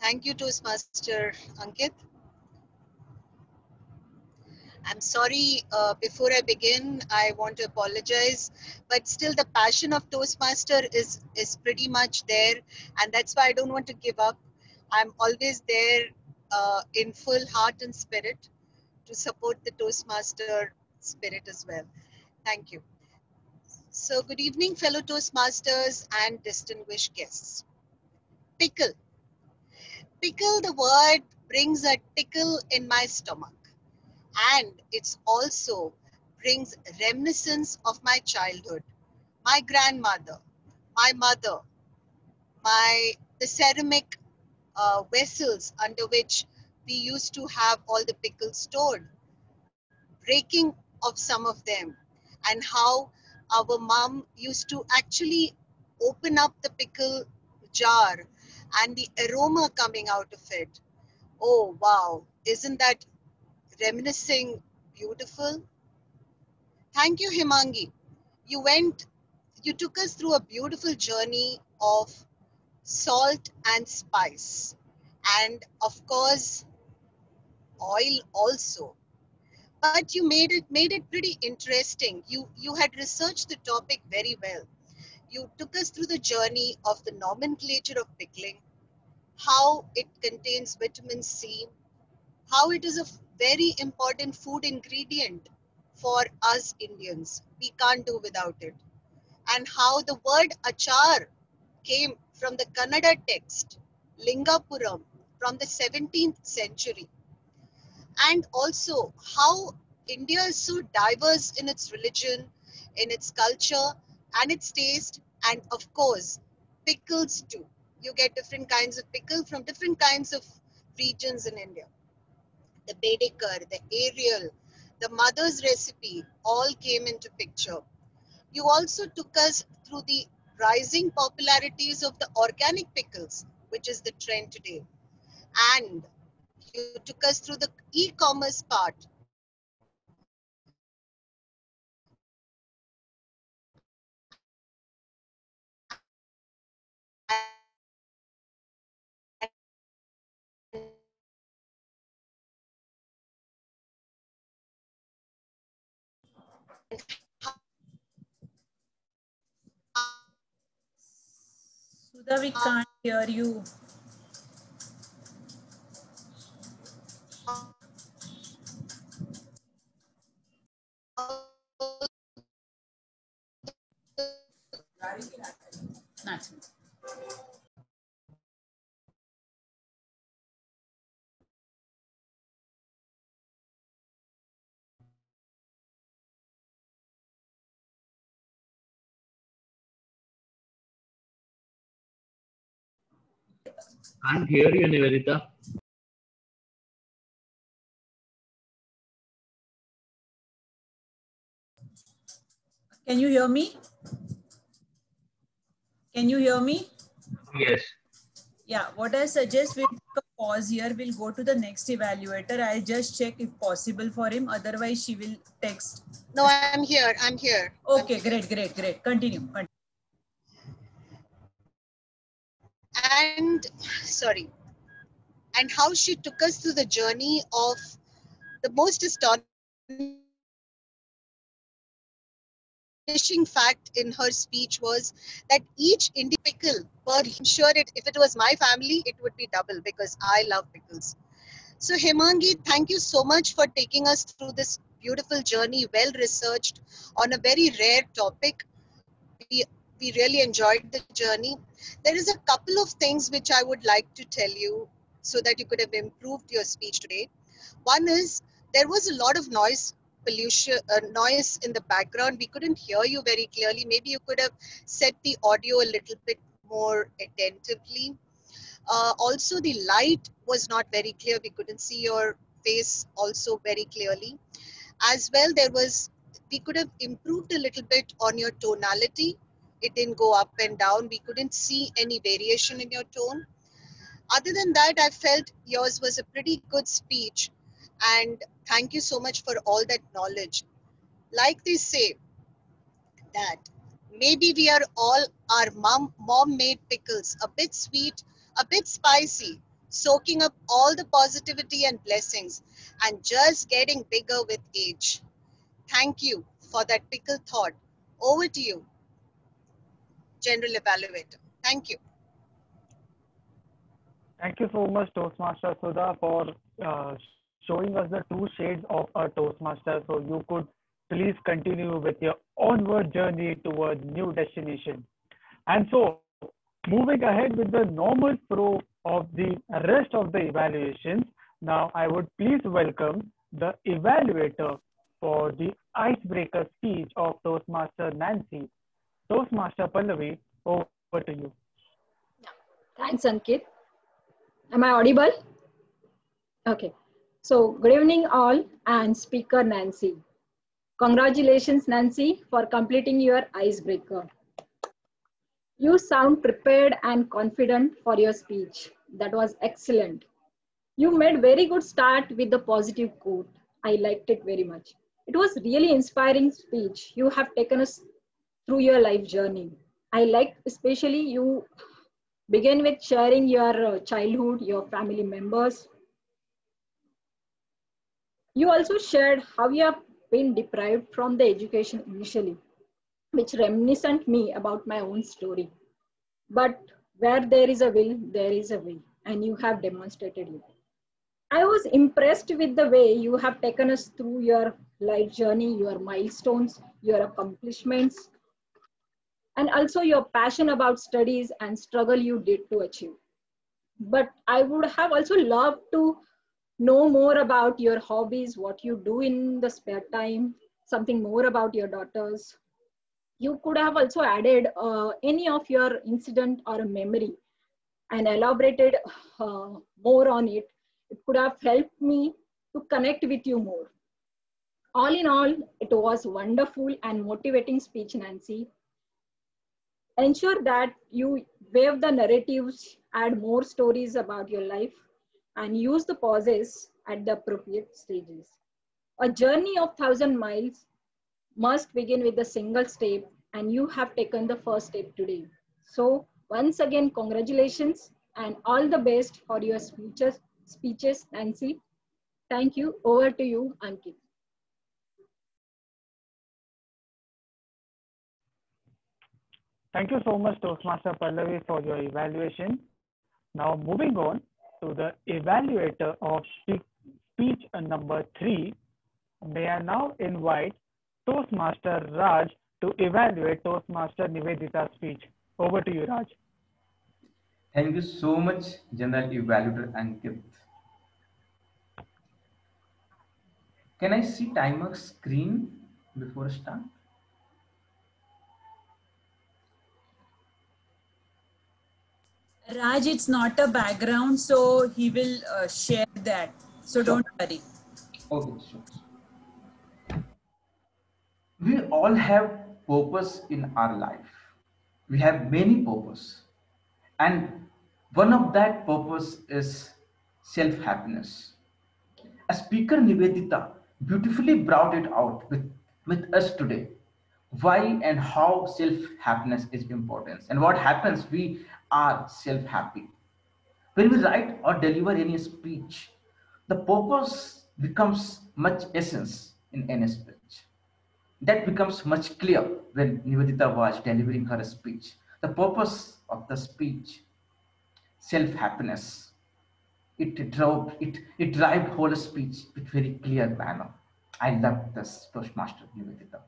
Thank you, Toastmaster Ankit. I'm sorry, uh, before I begin, I want to apologize, but still the passion of Toastmaster is, is pretty much there, and that's why I don't want to give up. I'm always there uh, in full heart and spirit to support the Toastmaster spirit as well. Thank you. So good evening, fellow Toastmasters and distinguished guests. Pickle. Pickle, the word brings a tickle in my stomach. And it's also brings reminiscence of my childhood, my grandmother, my mother, my the ceramic uh, vessels under which we used to have all the pickles stored, breaking of some of them, and how our mom used to actually open up the pickle jar and the aroma coming out of it. Oh, wow, isn't that reminiscing beautiful? Thank you, Himangi. You went, you took us through a beautiful journey of salt and spice, and of course oil also. But you made it made it pretty interesting. You you had researched the topic very well. You took us through the journey of the nomenclature of pickling, how it contains vitamin C, how it is a very important food ingredient for us Indians. We can't do without it. And how the word achar came from the Kannada text, Lingapuram, from the seventeenth century. And also how India is so diverse in its religion, in its culture, and its taste, and of course, pickles too. You get different kinds of pickle from different kinds of regions in India. The Baedeker, the Ariel, the mother's recipe all came into picture. You also took us through the rising popularities of the organic pickles, which is the trend today. And you took us through the e-commerce part. Sudha, we can't hear you. announcements. Can't hear you, Nivedita. Can you hear me? Can you hear me? Yes. Yeah, what I suggest, we'll pause here. We'll go to the next evaluator. I'll just check if possible for him. Otherwise, she will text. No, I'm here. I'm here. Okay, I'm great, great, great. Continue. Continue. And sorry, and how she took us through the journey of the most astonishing fact in her speech was that each Indian pickle per I'm sure it, if it was my family, it would be double because I love pickles. So Hemangi, thank you so much for taking us through this beautiful journey, well researched on a very rare topic. We, we really enjoyed the journey. There is a couple of things which I would like to tell you so that you could have improved your speech today. One is there was a lot of noise pollution, uh, noise in the background. We couldn't hear you very clearly. Maybe you could have set the audio a little bit more attentively. Uh, also, the light was not very clear. We couldn't see your face also very clearly. As well, there was, we could have improved a little bit on your tonality. It didn't go up and down. We couldn't see any variation in your tone. Other than that, I felt yours was a pretty good speech. And thank you so much for all that knowledge. Like they say, that maybe we are all our mom, mom made pickles, a bit sweet, a bit spicy, soaking up all the positivity and blessings and just getting bigger with age. Thank you for that pickle thought. Over to you, General Evaluator. Thank you. Thank you so much, Toastmaster Sudha, for uh, showing us the two shades of a Toastmaster. So you could please continue with your onward journey toward new destination. And so moving ahead with the normal flow of the rest of the evaluations, now I would please welcome the evaluator for the icebreaker speech of Toastmaster Nancy. Toastmaster Pallavi, over to you. Thanks, Ankit. Am I audible? Okay. So, good evening all, and speaker Nancy. Congratulations, Nancy, for completing your icebreaker. You sound prepared and confident for your speech. That was excellent. You made very good start with the positive quote. I liked it very much. It was really inspiring speech. You have taken us through your life journey. I like especially you begin with sharing your childhood, your family members. You also shared how you have been deprived from the education initially, which reminiscent me about my own story. But where there is a will, there is a way, and you have demonstrated it. I was impressed with the way you have taken us through your life journey, your milestones, your accomplishments, and also your passion about studies and struggle you did to achieve. But I would have also loved to know more about your hobbies, what you do in the spare time, something more about your daughters. You could have also added uh, any of your incident or a memory and elaborated uh, more on it. It could have helped me to connect with you more. All in all, it was wonderful and motivating speech, Nancy. Ensure that you wave the narratives, add more stories about your life, and use the pauses at the appropriate stages. A journey of thousand miles must begin with a single step, and you have taken the first step today. So once again, congratulations and all the best for your speeches, speeches Nancy. Thank you. Over to you, Ankit. Thank you so much, Toastmaster Pallavi, for your evaluation. Now moving on to the evaluator of speech number three, may I now invite Toastmaster Raj to evaluate Toastmaster Nivedita's speech. Over to you, Raj. Thank you so much, General Evaluator Ankit. Can I see timer screen before start? Raj, it's not a background, so he will uh, share that. So don't worry. Okay, sure. We all have purpose in our life. We have many purpose, and one of that purpose is self-happiness. As speaker Nivedita beautifully brought it out with, with us today, why and how self-happiness is important, and what happens we are self-happy. When we write or deliver any speech, the purpose becomes much essence in any speech. That becomes much clear when Nivedita was delivering her speech. The purpose of the speech, self-happiness, it drove, it, it drove whole speech with very clear manner. I love this Toastmaster Nivedita.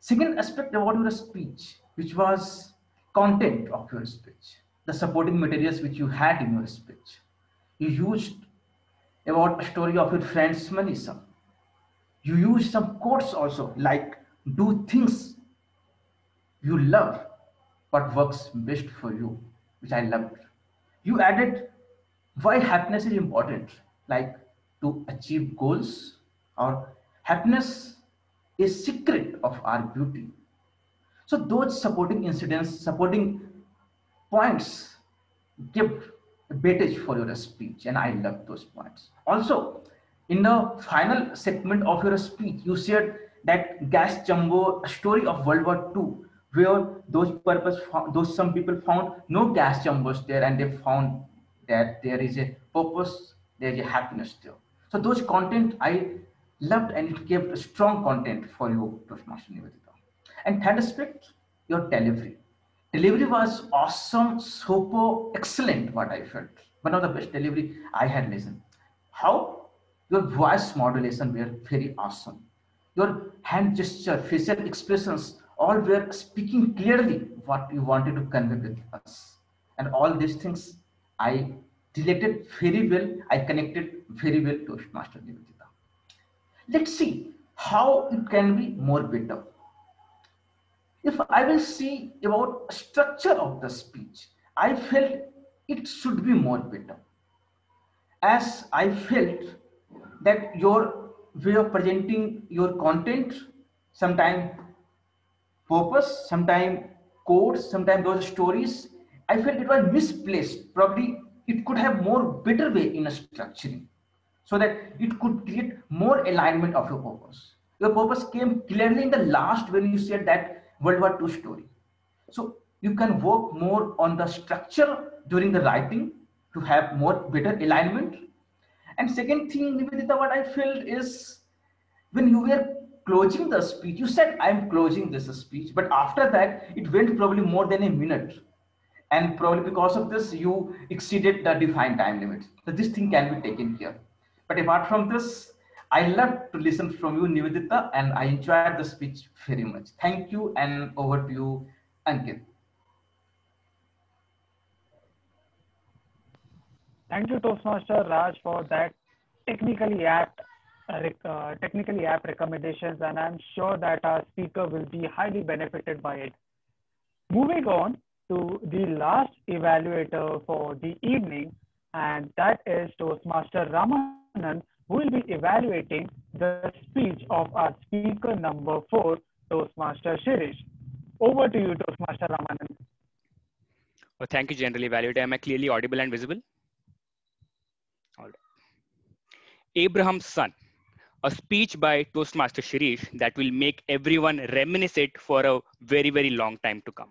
Second aspect about your speech, which was content of your speech, the supporting materials which you had in your speech. You used about a story of your friendsmanism. You use some quotes also, like do things you love but works best for you, which I loved. You added why happiness is important, like to achieve goals, or happiness is secret of our beauty. So those supporting incidents, supporting points give a weightage for your speech, and I love those points. Also, in the final segment of your speech, you shared that gas chamber story of World War Two, where those purpose those some people found no gas chambers there, and they found that there is a purpose, there is a happiness there. So those content I loved, and it gave a strong content for you, Toastmaster Nivedita. And third aspect, your delivery. Delivery was awesome, super excellent. What I felt, one of the best delivery I had listened. How? Your voice modulation were very awesome. Your hand gesture, facial expressions, all were speaking clearly what you wanted to convey with us. And all these things I related very well, I connected very well to Toastmaster Nivedita. Let's see how it can be more better. If I will see about structure of the speech, I felt it should be more better. As I felt that your way of presenting your content, sometimes purpose, sometimes quotes, sometimes those stories, I felt it was misplaced. Probably it could have more better way in a structuring, so that it could create more alignment of your purpose. Your purpose came clearly in the last when you said that World War Two story. So you can work more on the structure during the writing to have more better alignment. And second thing, Nivedita, what I felt is when you were closing the speech, you said, I'm closing this speech, but after that, it went probably more than a minute. And probably because of this, you exceeded the defined time limit. So this thing can be taken care. But apart from this, I love to listen from you, Nivedita, and I enjoyed the speech very much. Thank you, and over to you, Ankit. Thank you, Toastmaster Raj, for that technically apt, uh, technically apt recommendations, and I'm sure that our speaker will be highly benefited by it. Moving on to the last evaluator for the evening, and that is Toastmaster Ramanan, who will be evaluating the speech of our speaker number four, Toastmaster Shirish. Over to you, Toastmaster Ramanan. Well, thank you, General Evaluator. Am I clearly audible and visible? Abraham's Son, a speech by Toastmaster Shirish that will make everyone reminisce it for a very, very long time to come.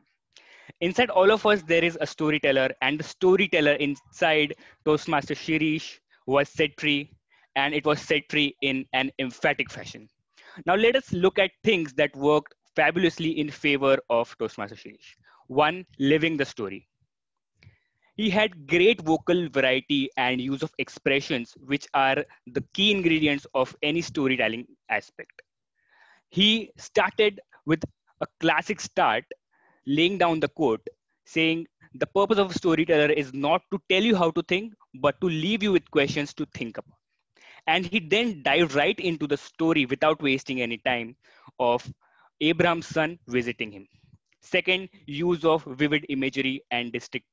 Inside all of us, there is a storyteller, and the storyteller inside Toastmaster Shirish was set free, and it was set free in an emphatic fashion. Now let us look at things that worked fabulously in favor of Toastmaster Shirish. One, living the story. He had great vocal variety and use of expressions, which are the key ingredients of any storytelling aspect. He started with a classic start laying down the quote saying, the purpose of a storyteller is not to tell you how to think, but to leave you with questions to think about. And he then dived right into the story without wasting any time of Abraham's son visiting him. Second, use of vivid imagery and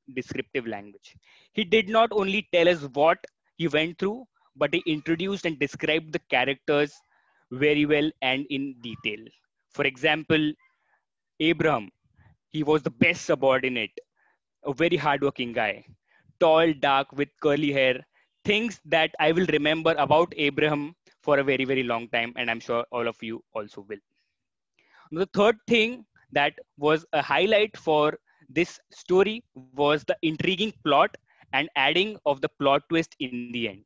descriptive language. He did not only tell us what he went through, but he introduced and described the characters very well and in detail. For example, Abraham, he was the best subordinate, a very hardworking guy, tall, dark, with curly hair, things that I will remember about Abraham for a very, very long time, and I'm sure all of you also will. The third thing that was a highlight for this story was the intriguing plot and adding of the plot twist in the end.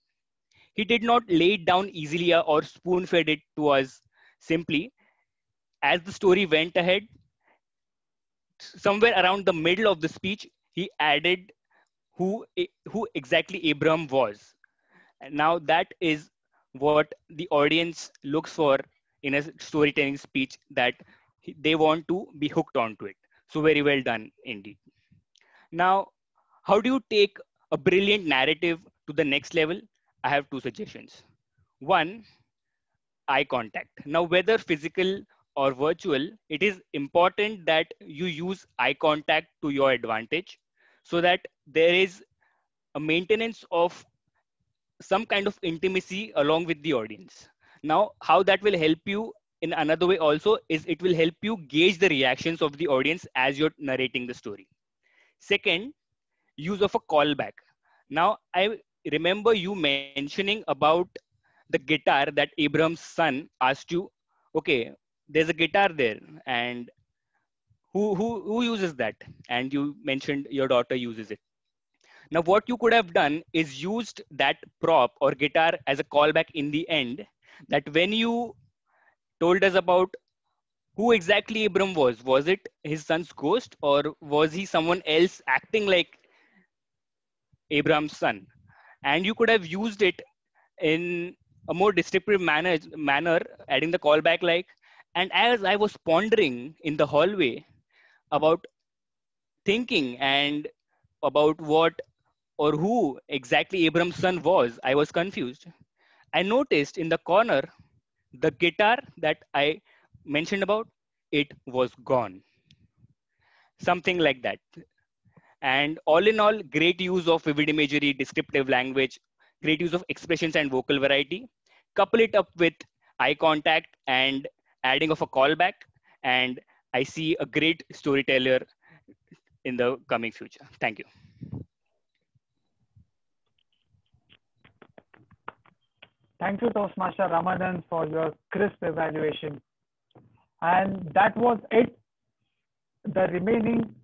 He did not lay it down easily or spoon-fed it to us simply. As the story went ahead, somewhere around the middle of the speech, he added who, who exactly Abraham was. And now that is what the audience looks for in a storytelling speech, that they want to be hooked onto it. So very well done indeed. Now, how do you take a brilliant narrative to the next level? I have two suggestions. One, eye contact. Now, whether physical or virtual, it is important that you use eye contact to your advantage so that there is a maintenance of some kind of intimacy along with the audience. Now, how that will help you in another way also is it will help you gauge the reactions of the audience as you're narrating the story. Second, use of a callback. Now, I remember you mentioning about the guitar that Abraham's son asked you, okay, there's a guitar there, and who, who, who uses that? And you mentioned your daughter uses it. Now, what you could have done is used that prop or guitar as a callback in the end, that when you told us about who exactly Abram was, was it his son's ghost, or was he someone else acting like Abram's son? And you could have used it in a more descriptive manner, manner, adding the callback like, and as I was pondering in the hallway about thinking and about what or who exactly Abram's son was, I was confused. I noticed in the corner, the guitar that I mentioned about, it was gone. Something like that. And all in all, great use of vivid imagery, descriptive language, great use of expressions and vocal variety. Couple it up with eye contact and adding of a callback, and I see a great storyteller in the coming future. Thank you. Thank you, Toastmaster Ramadan, for your crisp evaluation. And that was it. The remaining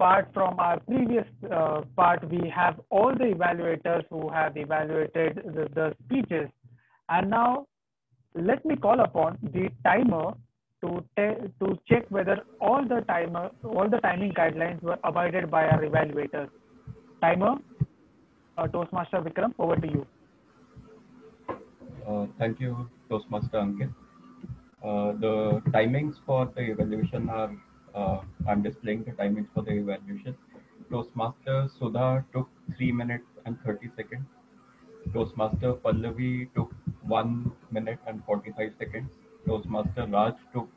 part from our previous uh, part, we have all the evaluators who have evaluated the, the speeches. And now let me call upon the timer to, to check whether all the timer, all the timing guidelines were abided by our evaluators. Timer, uh, Toastmaster Vikram, over to you. Uh, thank you, Toastmaster Ankit. Uh, the timings for the evaluation are, uh, I'm displaying the timings for the evaluation. Toastmaster Sudha took three minutes and thirty seconds. Toastmaster Pallavi took one minute and forty-five seconds. Toastmaster Raj took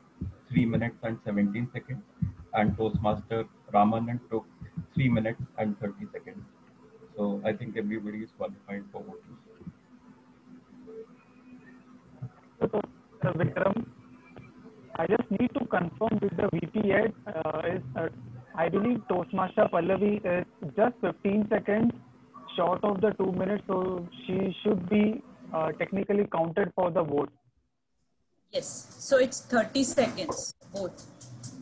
three minutes and seventeen seconds. And Toastmaster Ramanan took three minutes and thirty seconds. So I think everybody is qualified for voting. So, uh, Vikram, I just need to confirm with the V P yet. Uh, is, uh, I believe Toastmaster Pallavi is just fifteen seconds short of the two minutes, so she should be uh, technically counted for the vote. Yes, so it's thirty seconds vote.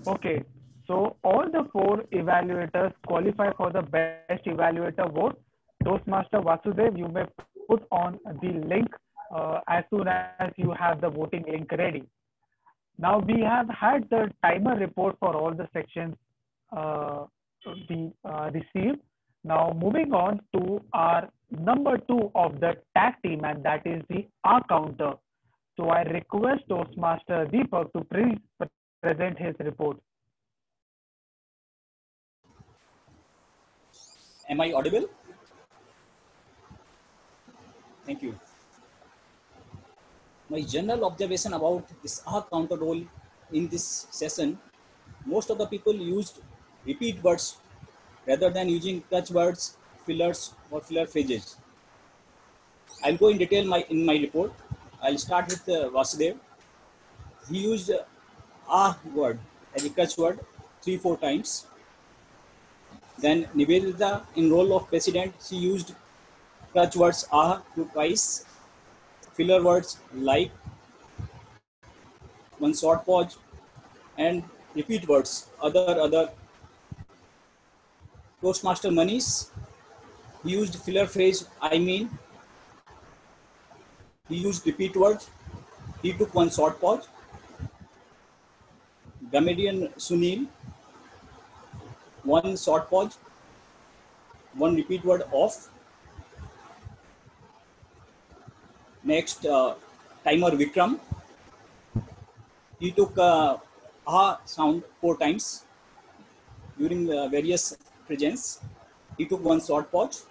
Okay, so all the four evaluators qualify for the best evaluator vote. Toastmaster Vasudev, you may put on the link Uh, as soon as you have the voting link ready. Now we have had the timer report for all the sections uh, we uh, received. Now moving on to our number two of the tag team, and that is the R counter. So I request Toastmaster Deepak to please present his report. Am I audible? Thank you. My general observation about this R counter roll in this session, most of the people used repeat words rather than using clutch words, fillers or filler phrases. I'll go in detail my in my report. I'll start with uh, Vasudev. He used uh, R word as a clutch word three four times. Then Nivedita, in role of president, she used clutch words R two twice, filler words like, one short pause, and repeat words other other. Toastmaster Manish, he used filler phrase I mean. He used repeat words. He took one short pause. Comedian Sunil, one short pause, one repeat word off. Next, uh, timer Vikram. He took uh, ah sound four times during uh, various presents. He took one short pause.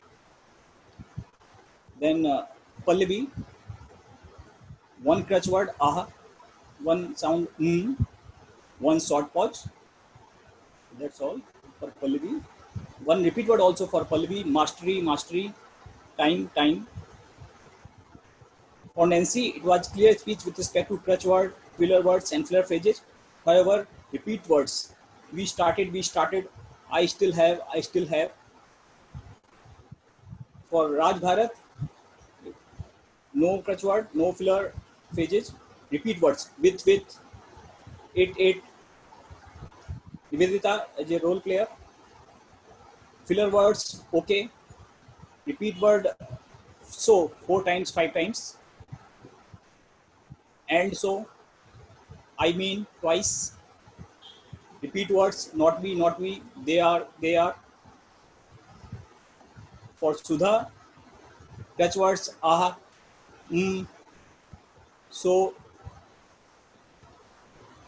Then uh, Pallavi, one crutch word ah, one sound mm, one short pause. That's all for Pallavi. One repeat word also for Pallavi. Mastery, mastery, time, time. For Nancy, it was clear speech with respect to crutch word, filler words, and filler phrases. However, repeat words. We started. We started. I still have. I still have. For Raj Bharat, no crutch word, no filler phrases. Repeat words with with eight eight. Nivedita as a role player. Filler words okay. Repeat word so four times, five times. And so, I mean twice. Repeat words not me, not me, they are, they are. For Sudha, clutch words ah, mm, so.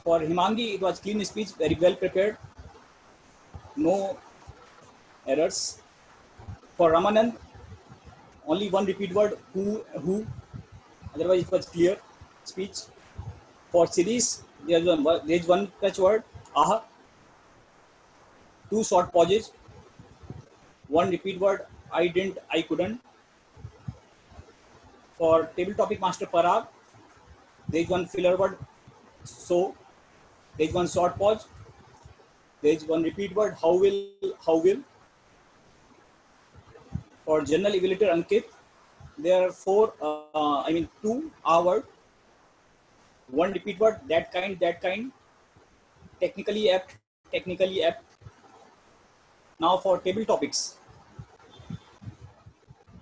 For Himangi, it was clean speech, very well prepared, no errors. For Ramanand, only one repeat word who, who, otherwise it was clear speech. For Siris, there is one, there is one clutch word ah, two short pauses, one repeat word I didn't, I couldn't. For table topic master Parag, there is one filler word so, there is one short pause, there is one repeat word how will, how will. For general evaluator Ankit, there are four, uh, I mean two R word, one repeat word that kind, that kind, technically apt, technically apt. Now for table topics,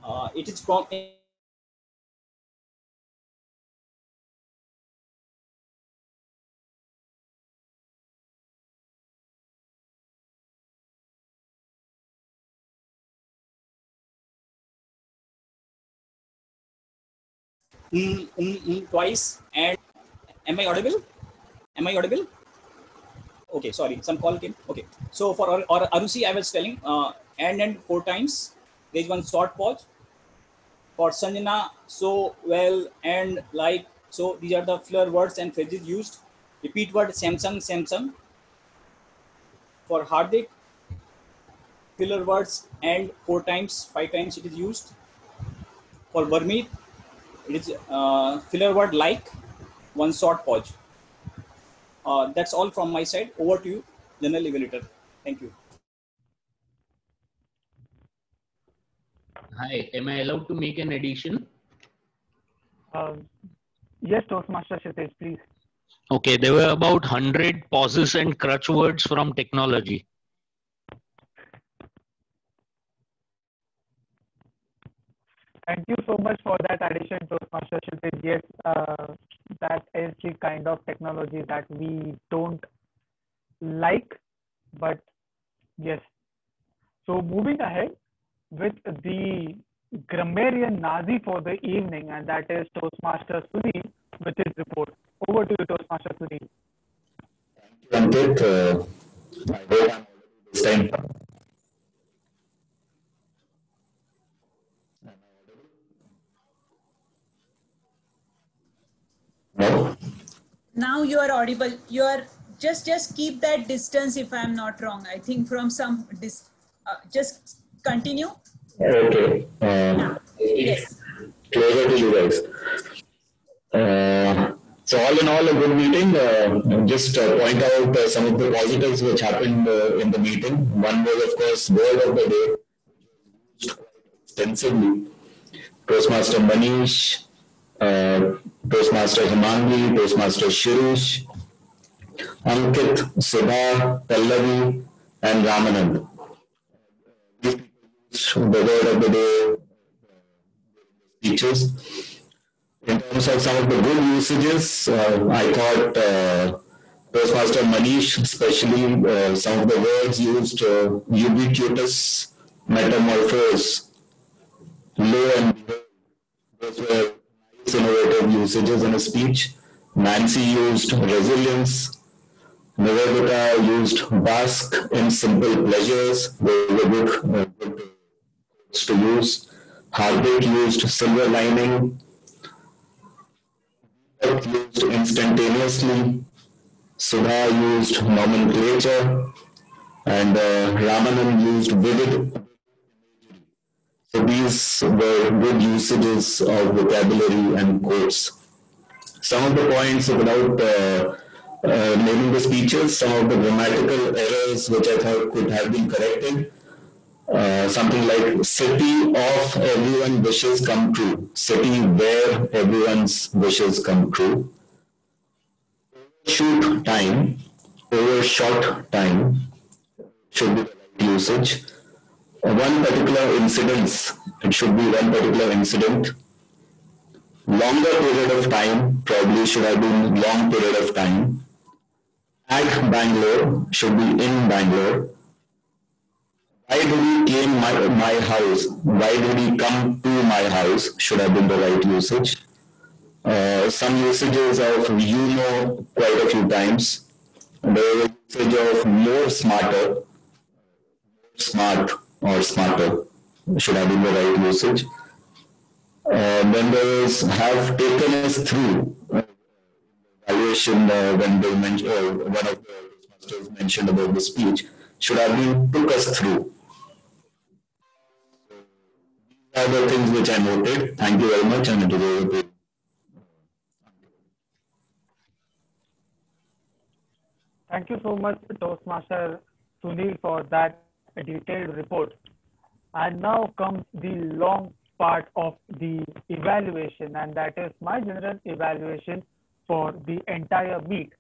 uh, it is from Mm, mm, mm, twice. And am I audible? Am I audible? Okay, sorry, some call came. Okay, so for or, or Arusi, I was telling uh, and and four times. There is one short pause. For Sanjana, so, well, and, like, so these are the filler words and phrases used. Repeat word Samsung, Samsung. For Hardik, filler words and four times, five times it is used. For Burmeet, it is uh, filler word like, one short pause. Uh, that's all from my side. Over to you, general evaluator. Thank you. Hi, am I allowed to make an addition? Uh, yes, Toastmaster Shitesh, please. Okay, there were about one hundred pauses and crutch words from technology. Thank you so much for that addition, Toastmaster Shitesh. Yes, uh, that is the kind of technology that we don't like, but yes. So moving ahead with the grammarian Nazi for the evening, and that is Toastmaster Sunil with his report. Over to you, Toastmaster Sunil. Thank you, Ankit. Uh, I hope I'm already this time. Now you are audible. You are just just keep that distance. If I am not wrong, I think from some dis, uh, just continue. Okay. Uh, yeah. Yes. Closer to you guys. Uh, so all in all, a good meeting. Uh, just uh, point out uh, some of the positives which happened uh, in the meeting. One was, of course, word of the day. Extensively, Toastmaster Manish, uh, Toastmaster Himangi, Toastmaster Shirush, Ankit, Subha, Pallavi, and Ramanand. The word of the day speeches. In terms of some of the good usages, uh, I thought uh, Toastmaster Manish, especially uh, some of the words used: uh, ubiquitous, metamorphose, low and low. Those were nice innovative usages in a speech. Nancy used resilience. Nivedita used bask in simple pleasures. Those were good, uh, good to use. Hardik used silver lining. Used instantaneously. Sudha used nomenclature, and uh, Ramanand used vivid. So these were good usages of vocabulary and quotes. Some of the points, without uh, uh, naming the speeches, some of the grammatical errors which I thought could have been corrected. Uh, something like city of everyone wishes come true, city where everyone's wishes come true. Shoot time, overshot time should be the right usage. One particular incidence, it should be one particular incident. Longer period of time, probably should have been long period of time. At Bangalore should be in Bangalore. Why did he came my my house? Why did he come to my house? Should have been the right usage. Uh, some usages of you know quite a few times. The usage of more smarter, smart or smarter should have been the right usage. Uh, then there is have taken us through evaluation uh, when they mentioned uh, one of the masters mentioned about the speech should have been took us through. These are the things which I noted. Thank you very much, and it is over. Thank you so much, Toastmaster Sunil, for that detailed report. And now comes the long part of the evaluation, and that is my general evaluation for the entire meet.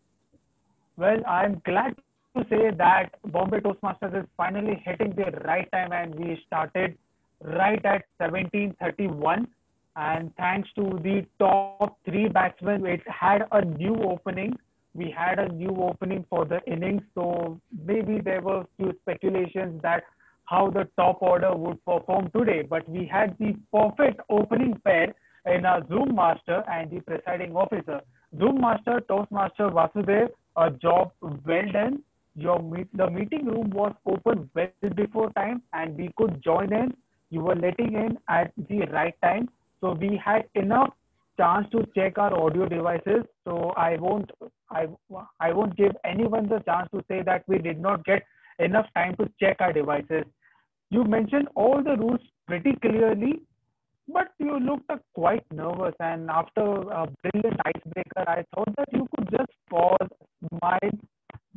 Well, I am glad to say that Bombay Toastmasters is finally hitting the right time, and we started right at seventeen thirty-one. And thanks to the top three batsmen, it had a new opening. We had a new opening for the innings, so maybe there were few speculations that how the top order would perform today. But we had the perfect opening pair in our Zoom Master and the presiding officer. Zoom Master Toastmaster Vasudev, a job well done. Your meet, the meeting room was open well before time, and we could join in. You were letting in at the right time, so we had enough chance to check our audio devices. So I won't, I, I won't give anyone the chance to say that we did not get enough time to check our devices. You mentioned all the rules pretty clearly, but you looked uh, quite nervous. And after a brilliant icebreaker, I thought that you could just pause, smile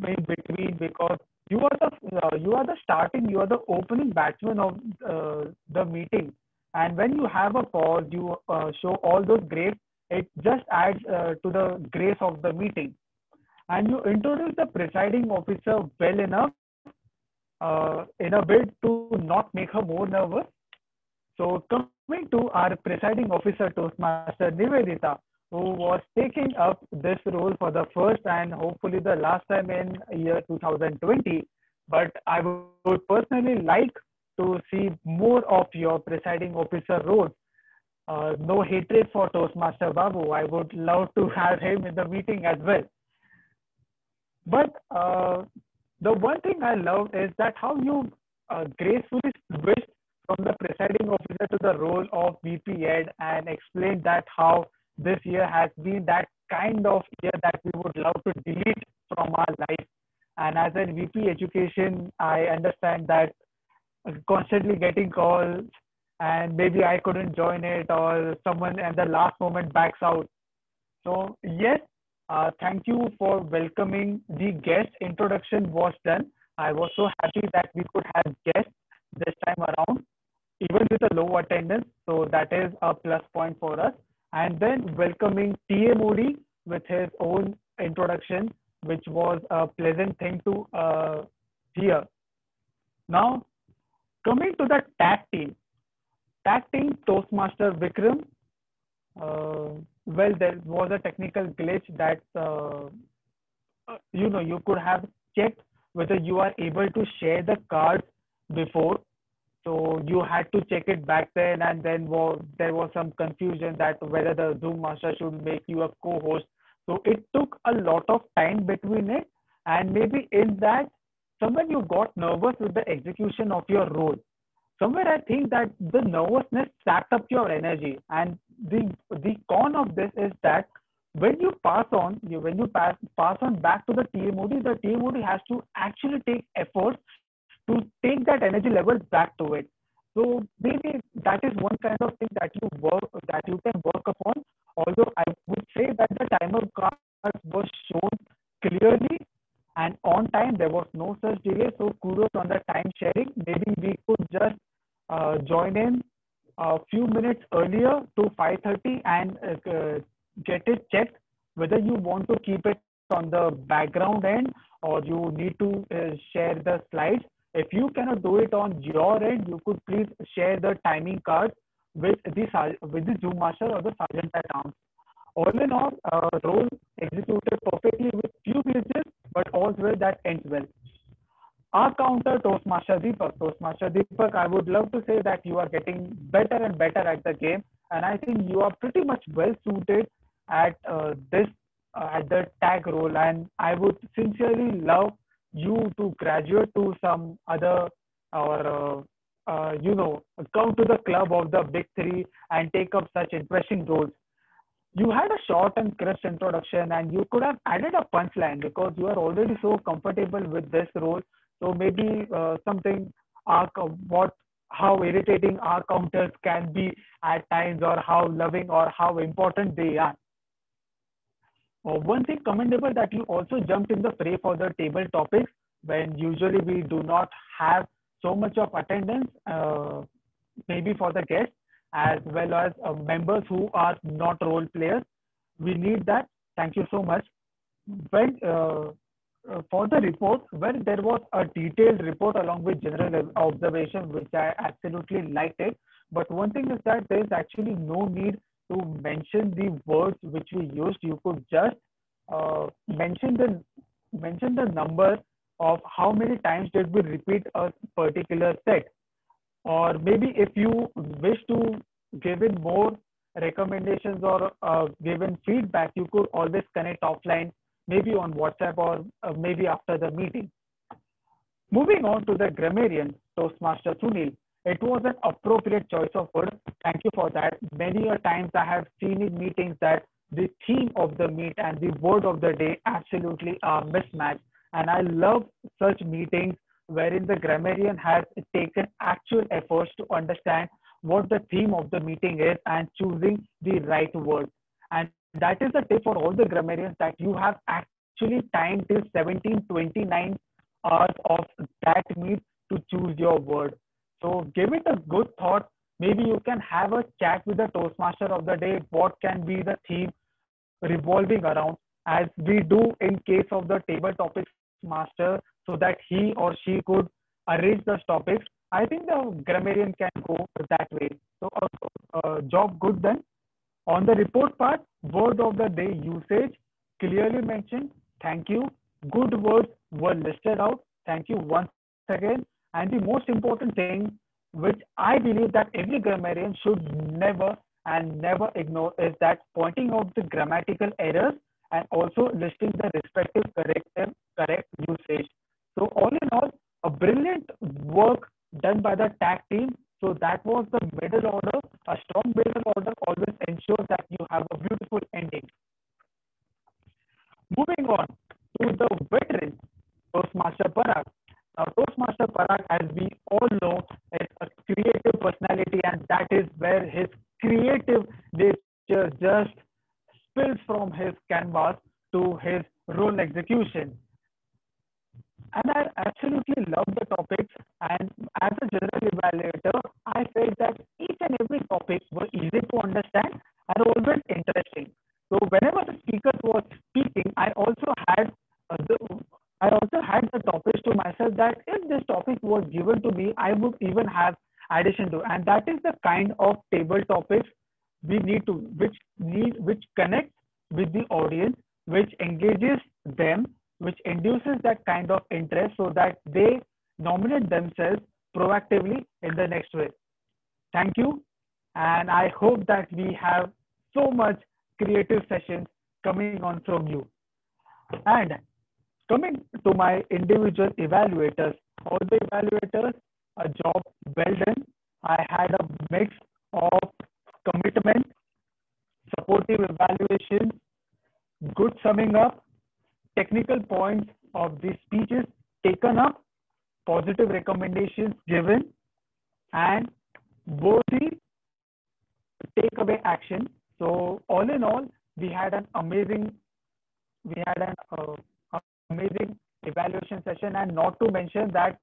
in between, because you are the uh, you are the starting you are the opening batsman of uh, the meeting, and when you have a pause, you uh, show all those grace. It just adds uh, to the grace of the meeting. And you introduce the presiding officer well enough uh, in a bid to not make her more nervous. So coming to our presiding officer, Toastmaster Nivedita, who was taking up this role for the first and hopefully the last time in year two thousand twenty. But I would personally like to see more of your presiding officer role. Uh, no hatred for Toastmaster Babu. I would love to have him in the meeting as well. But uh, the one thing I loved is that how you uh, gracefully switched from the presiding officer to the role of V P Ed, and explained that how this year has been that kind of year that we would love to delete from our life. And as a V P education, I understand that constantly getting calls and maybe I couldn't join it or someone at the last moment backs out. So yes, uh, thank you for welcoming the guest. Introduction was done. I was so happy that we could have guests this time around, even with a low attendance. So that is a plus point for us. And then welcoming T A Modi with his own introduction, which was a pleasant thing to uh, hear. Now, coming to the tag team. Tag team Toastmaster Vikram. Uh, well, there was a technical glitch that, uh, you know, you could have checked whether you are able to share the cards before. So you had to check it back then, and then was, there was some confusion that whether the Zoom master should make you a co-host. So it took a lot of time between it, and maybe in that, somewhere you got nervous with the execution of your role. Somewhere I think that the nervousness sapped up your energy, and the the con of this is that when you pass on, you, when you pass pass on back to the T M O D, the T M O D has to actually take efforts to take that energy level back to it. So maybe that is one kind of thing that you work that you can work upon. Although I would say that the timer cards was shown clearly and on time, there was no such delay. So kudos on the time sharing. Maybe we could just uh, join in a few minutes earlier to five thirty and uh, get it checked whether you want to keep it on the background end or you need to uh, share the slides. If you cannot do it on your end, you could please share the timing card with the with the Zoom master or the sergeant at arms. All in all, uh, role executed perfectly with few glitches, but all's well that ends well. Our counter Toastmaster Deepak, Toastmaster Deepak, I would love to say that you are getting better and better at the game, and I think you are pretty much well suited at uh, this uh, at the tag role, and I would sincerely love you to graduate to some other or uh, uh, you know come to the club of the big three and take up such interesting roles. You had a short and crisp introduction, and you could have added a punchline because you are already so comfortable with this role. So maybe uh, something arc of what how irritating our counters can be at times, or how loving or how important they are. One thing commendable that you also jumped in the fray for the table topics when usually we do not have so much of attendance, uh, maybe for the guests as well as uh, members who are not role players. We need that. Thank you so much. When, uh, for the report, when there was a detailed report along with general observation, which I absolutely liked it. But one thing is that there is actually no need to mention the words which we used. You could just uh, mention the mention the number of how many times did we repeat a particular set, or maybe if you wish to give in more recommendations or uh, give in feedback, you could always connect offline, maybe on WhatsApp or uh, maybe after the meeting. Moving on to the grammarian Toastmaster Sunil. It was an appropriate choice of words. Thank you for that. Many a times I have seen in meetings that the theme of the meet and the word of the day absolutely are mismatched. And I love such meetings wherein the grammarian has taken actual efforts to understand what the theme of the meeting is and choosing the right word. And that is a tip for all the grammarians that you have actually time till seventeen twenty-nine hours of that meet to choose your word. So give it a good thought. Maybe you can have a chat with the Toastmaster of the day. What can be the theme revolving around, as we do in case of the table topics master, so that he or she could arrange those topics. I think the grammarian can go that way. So uh, uh, job good done. On the report part, word of the day usage clearly mentioned. Thank you. Good words were listed out. Thank you once again. And the most important thing, which I believe that every grammarian should never and never ignore, is that pointing out the grammatical errors and also listing the respective corrective correct usage. So all in all, a brilliant work done by the tag team. So that was the middle order. A strong middle order always ensures that you have a beautiful ending. Moving on to the veteran, Toastmaster Parag. Now, Toastmaster Parag, as we all know, is a creative personality, and that is where his creative nature just spills from his canvas to his role execution. And I absolutely love the topics, and as a general evaluator, I felt that each and every topic was easy to understand and always interesting. So whenever the speaker was speaking, I also had uh, the, I also had the topics to myself that if this topic was given to me, I would even have addition to, and that is the kind of table topics we need to, which need, which connect with the audience, which engages them, which induces that kind of interest so that they nominate themselves proactively in the next way. Thank you. And I hope that we have so much creative sessions coming on from you. And coming to my individual evaluators, all the evaluators, a job well done. I had a mix of commitment, supportive evaluation, good summing up, technical points of the speeches taken up, positive recommendations given, and worthy takeaway action. So all in all, we had an amazing, we had an uh, amazing evaluation session, and not to mention that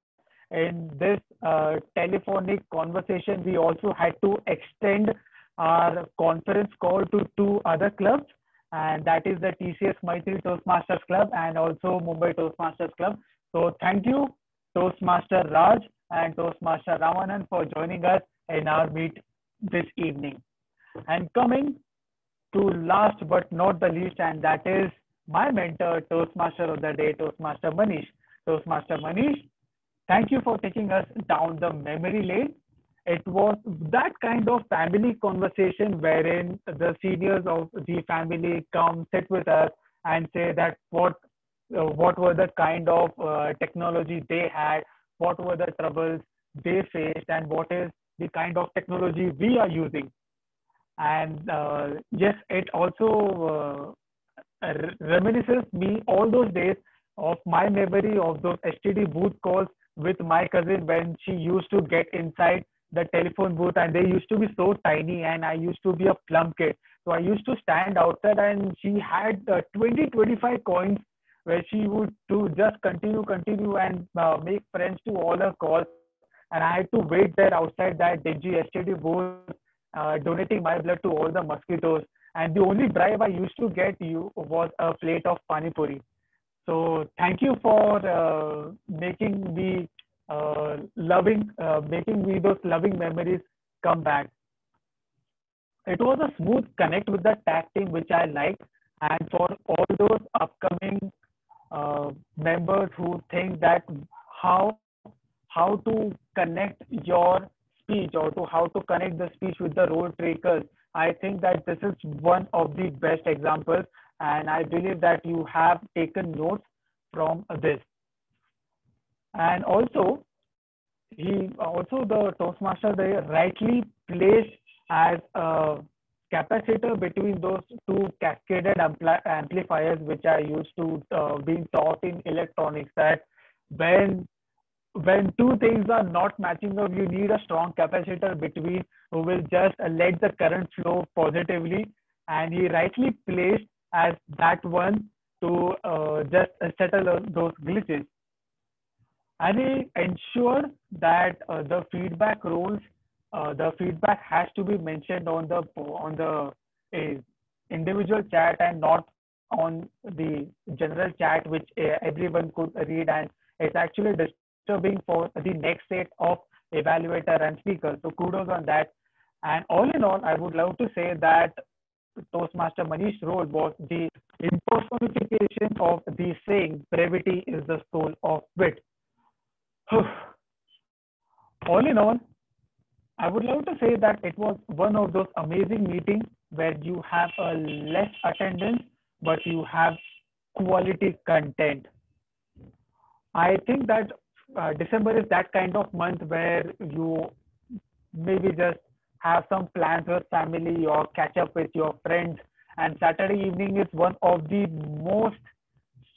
in this uh, telephonic conversation, we also had to extend our conference call to two other clubs, and that is the T C S Maitri Toastmasters Club and also Mumbai Toastmasters Club. So thank you, Toastmaster Raj and Toastmaster Ramanan, for joining us in our meet this evening. And coming to last but not the least, and that is my mentor, Toastmaster of the day, Toastmaster Manish. Toastmaster Manish, thank you for taking us down the memory lane. It was that kind of family conversation wherein the seniors of the family come sit with us and say that what uh, what were the kind of uh, technology they had, what were the troubles they faced, and what is the kind of technology we are using. And uh, yes, it also uh, reminisces me all those days of my memory of those S T D booth calls with my cousin when she used to get inside the telephone booth, and they used to be so tiny, and I used to be a plum kid. So I used to stand outside, and she had uh, twenty, twenty-five coins where she would to just continue, continue and uh, make friends to all her calls. And I had to wait there outside that dingy S T D booth, Uh, donating my blood to all the mosquitoes, and the only bribe I used to get you was a plate of pani puri. So thank you for uh, making me uh, loving, uh, making me those loving memories come back. It was a smooth connect with the tag team, which I liked, and for all those upcoming uh, members who think that how how to connect your speech or to how to connect the speech with the role takers, I think that this is one of the best examples, and I believe that you have taken notes from this. And also, he also the Toastmaster they rightly placed as a capacitor between those two cascaded ampli amplifiers which are used to uh, being taught in electronics, that when when two things are not matching up, you need a strong capacitor between who will just let the current flow positively, and he rightly placed as that one to uh, just settle those glitches. And he ensured that uh, the feedback rules, uh, the feedback has to be mentioned on the on the uh, individual chat and not on the general chat, which uh, everyone could read, and it's actually disturbing for the next set of evaluator and speaker. So kudos on that. And all in all, I would love to say that Toastmaster Manish's role was the impersonification of the saying, brevity is the soul of wit. All in all, I would love to say that it was one of those amazing meetings where you have a less attendance, but you have quality content. I think that Uh, December is that kind of month where you maybe just have some plans with family or catch up with your friends, and Saturday evening is one of the most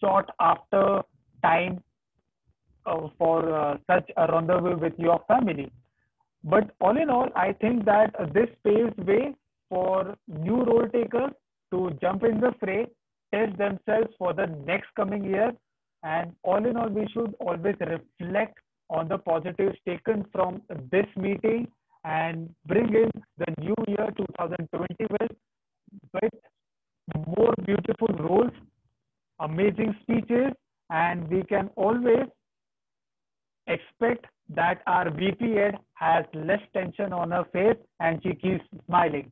sought after time uh, for uh, such a rendezvous with your family. But all in all, I think that this paves way for new role takers to jump in the fray, test themselves for the next coming year, and all in all, we should always reflect on the positives taken from this meeting and bring in the new year twenty twenty with, with more beautiful roles, amazing speeches, and we can always expect that our V P head has less tension on her face and she keeps smiling.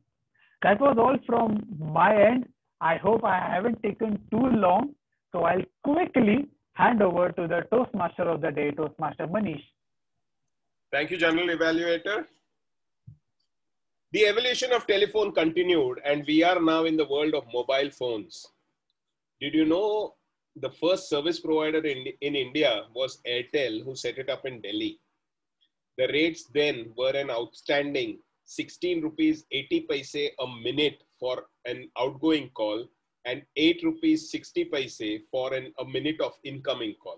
That was all from my end. I hope I haven't taken too long, so I'll quickly hand over to the Toastmaster of the day, Toastmaster Manish. Thank you, General Evaluator. The evolution of telephone continued, and we are now in the world of mobile phones. Did you know the first service provider in, in India was Airtel, who set it up in Delhi? The rates then were an outstanding sixteen rupees eighty paise a minute for an outgoing call and eight rupees sixty paise for an a minute of incoming call.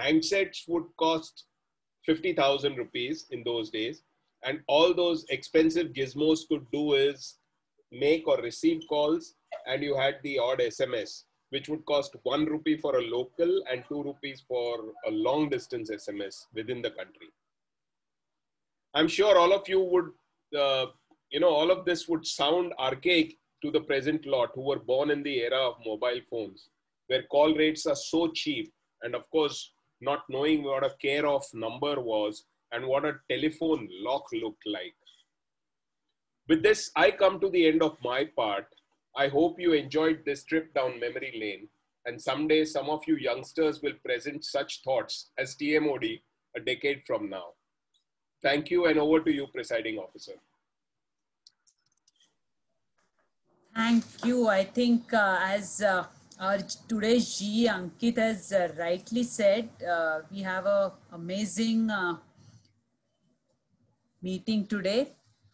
Handsets would cost fifty thousand rupees in those days, and all those expensive gizmos could do is make or receive calls, and you had the odd S M S, which would cost one rupee for a local and two rupees for a long distance S M S within the country. I'm sure all of you would, uh, you know, all of this would sound archaic to the present lot who were born in the era of mobile phones, where call rates are so cheap, and of course, not knowing what a care of number was and what a telephone lock looked like. With this, I come to the end of my part. I hope you enjoyed this trip down memory lane, and someday some of you youngsters will present such thoughts as T M O D a decade from now. Thank you, and over to you, Presiding Officer. Thank you. I think uh, as uh, our today's G, Ankit has uh, rightly said, uh, we have an amazing uh, meeting today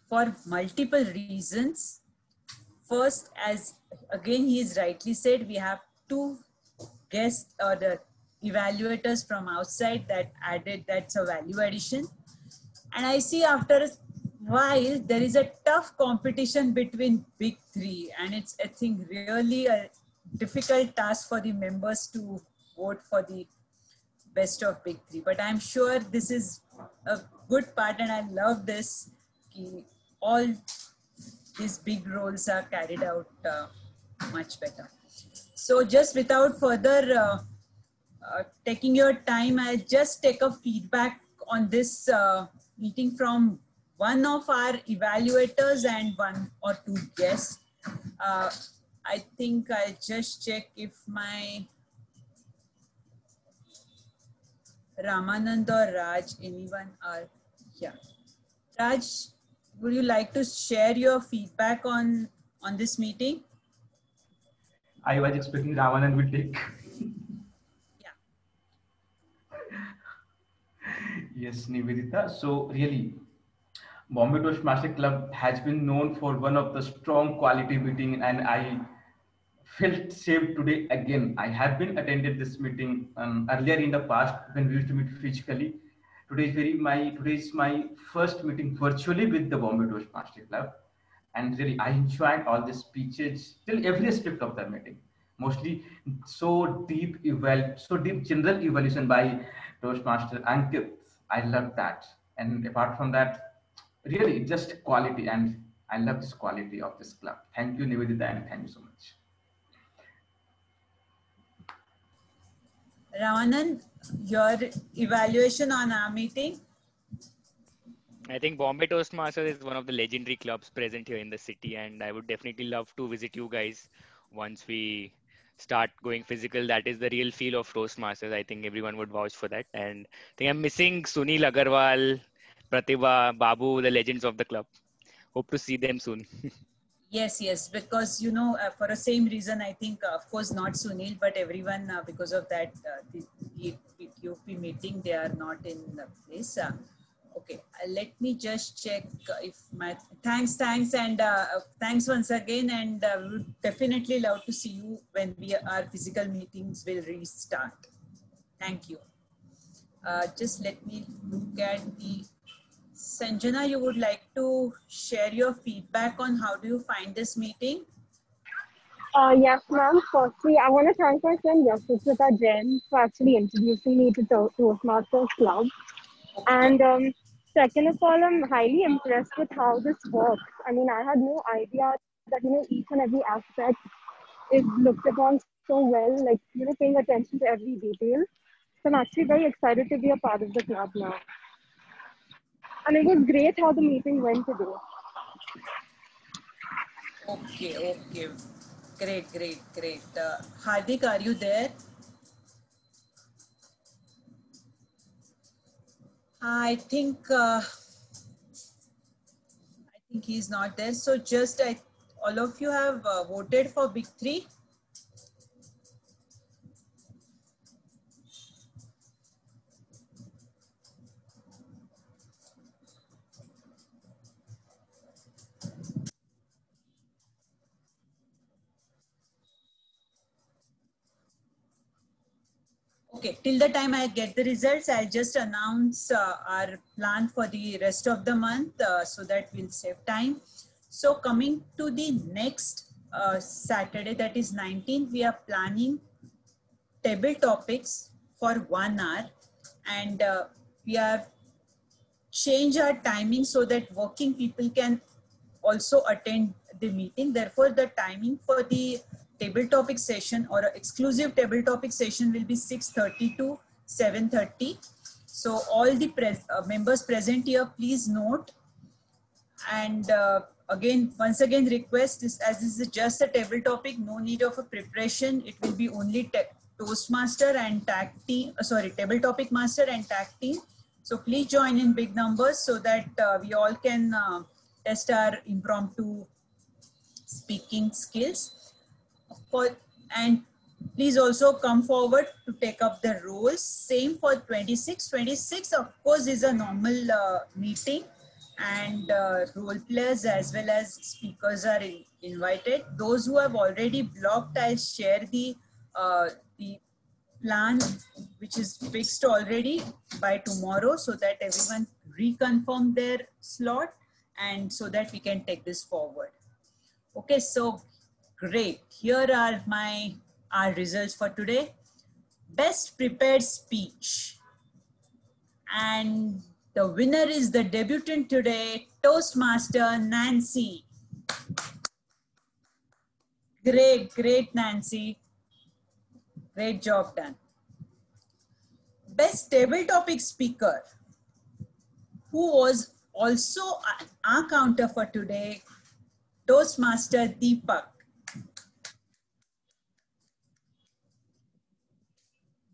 for multiple reasons. First, as again he has rightly said, we have two guests or the evaluators from outside that added, that's a value addition. And I see after a while there is a tough competition between big three, and it's, I think, really a difficult task for the members to vote for the best of big three. But I'm sure this is a good part, and I love this. All these big roles are carried out uh, much better. So just without further uh, uh, taking your time, I'll just take a feedback on this uh, meeting from one of our evaluators and one or two guests. Uh, I think I'll just check if my Ramanand or Raj, anyone are here. Raj, would you like to share your feedback on, on this meeting? I was expecting Ramanand will take. Yes, Nivedita. So really, Bombay Toastmasters Club has been known for one of the strong quality meeting, and I felt safe today again. I have been attended this meeting um, earlier in the past when we used to meet physically. Today is very my today is my first meeting virtually with the Bombay Toastmasters Club, and really I enjoyed all the speeches till every aspect of the meeting. Mostly so deep eval, so deep general evaluation by Toastmaster Ankit. I love that, and apart from that, really just quality, and I love this quality of this club. Thank you, Nivedita, and thank you so much. Ramanand, your evaluation on our meeting? I think Bombay Toastmasters is one of the legendary clubs present here in the city, and I would definitely love to visit you guys once we start going physical. That is the real feel of Toastmasters. I think everyone would vouch for that. And I think I'm missing Sunil Agarwal, Pratibha, Babu, the legends of the club. Hope to see them soon. Yes, yes, because, you know, uh, for the same reason, I think, uh, of course, not Sunil, but everyone, uh, because of that uh, the, the U P meeting, they are not in the place. Uh, Okay, uh, let me just check if my thanks, thanks, and uh, thanks once again. And uh, we would definitely love to see you when we our physical meetings will restart. Thank you. Uh, just let me look at the Sanjana. You would like to share your feedback on how do you find this meeting? Uh, yes, ma'am. Firstly, I want to thank my friend Yashita Jain for actually introducing me to the Toastmasters Club. And um, second of all, I'm highly impressed with how this works. I mean, I had no idea that, you know, each and every aspect is looked upon so well, like, you know, paying attention to every detail. So I'm actually very excited to be a part of the club now. And it was great how the meeting went today. Okay, okay. Great, great, great. Uh, Hardik, are you there? I think uh, I think he's not there. So just I, all of you have uh, voted for Big Three. Okay, till the time I get the results, I'll just announce uh, our plan for the rest of the month uh, so that we'll save time. So coming to the next uh, Saturday, that is nineteenth, we are planning table topics for one hour. And uh, we have changed our timing so that working people can also attend the meeting. Therefore, the timing for the table topic session or an exclusive table topic session will be six thirty to seven thirty. So all the pres uh, members present here, please note. And uh, again, once again request this, as this is just a table topic, no need of a preparation. It will be only Toastmaster and tag team, uh, sorry, table topic master and tag team. So please join in big numbers so that uh, we all can uh, test our impromptu speaking skills. For, and please also come forward to take up the roles. Same for twenty-six. twenty-six, of course, is a normal uh, meeting, and uh, role players as well as speakers are in, invited. Those who have already blocked, I'll share the uh, the plan which is fixed already by tomorrow, so that everyone reconfirm their slot, and so that we can take this forward. Okay, so. Great. Here are my our results for today. Best prepared speech. And the winner is the debutant today, Toastmaster Nancy. Great, great Nancy. Great job done. Best table topic speaker, who was also our counter for today, Toastmaster Deepak.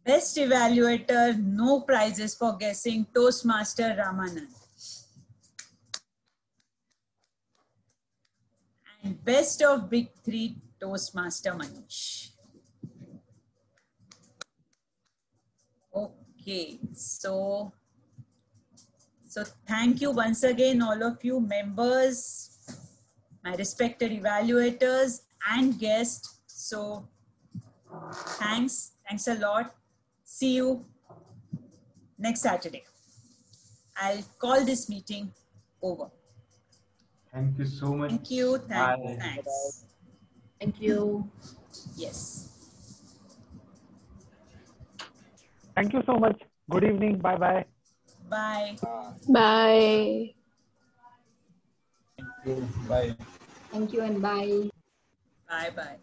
Best evaluator, no prizes for guessing, Toastmaster Ramanand. And best of Big Three, Toastmaster Manish. Okay, so, so thank you once again, all of you members, my respected evaluators and guests. So thanks, thanks a lot. See you next Saturday. I'll call this meeting over. Thank you so much. Thank you. Thank you. Thanks. Thank you. Yes. Thank you so much. Good evening. Bye-bye. Bye. Bye. Thank you. Bye. Thank you and bye. Bye-bye.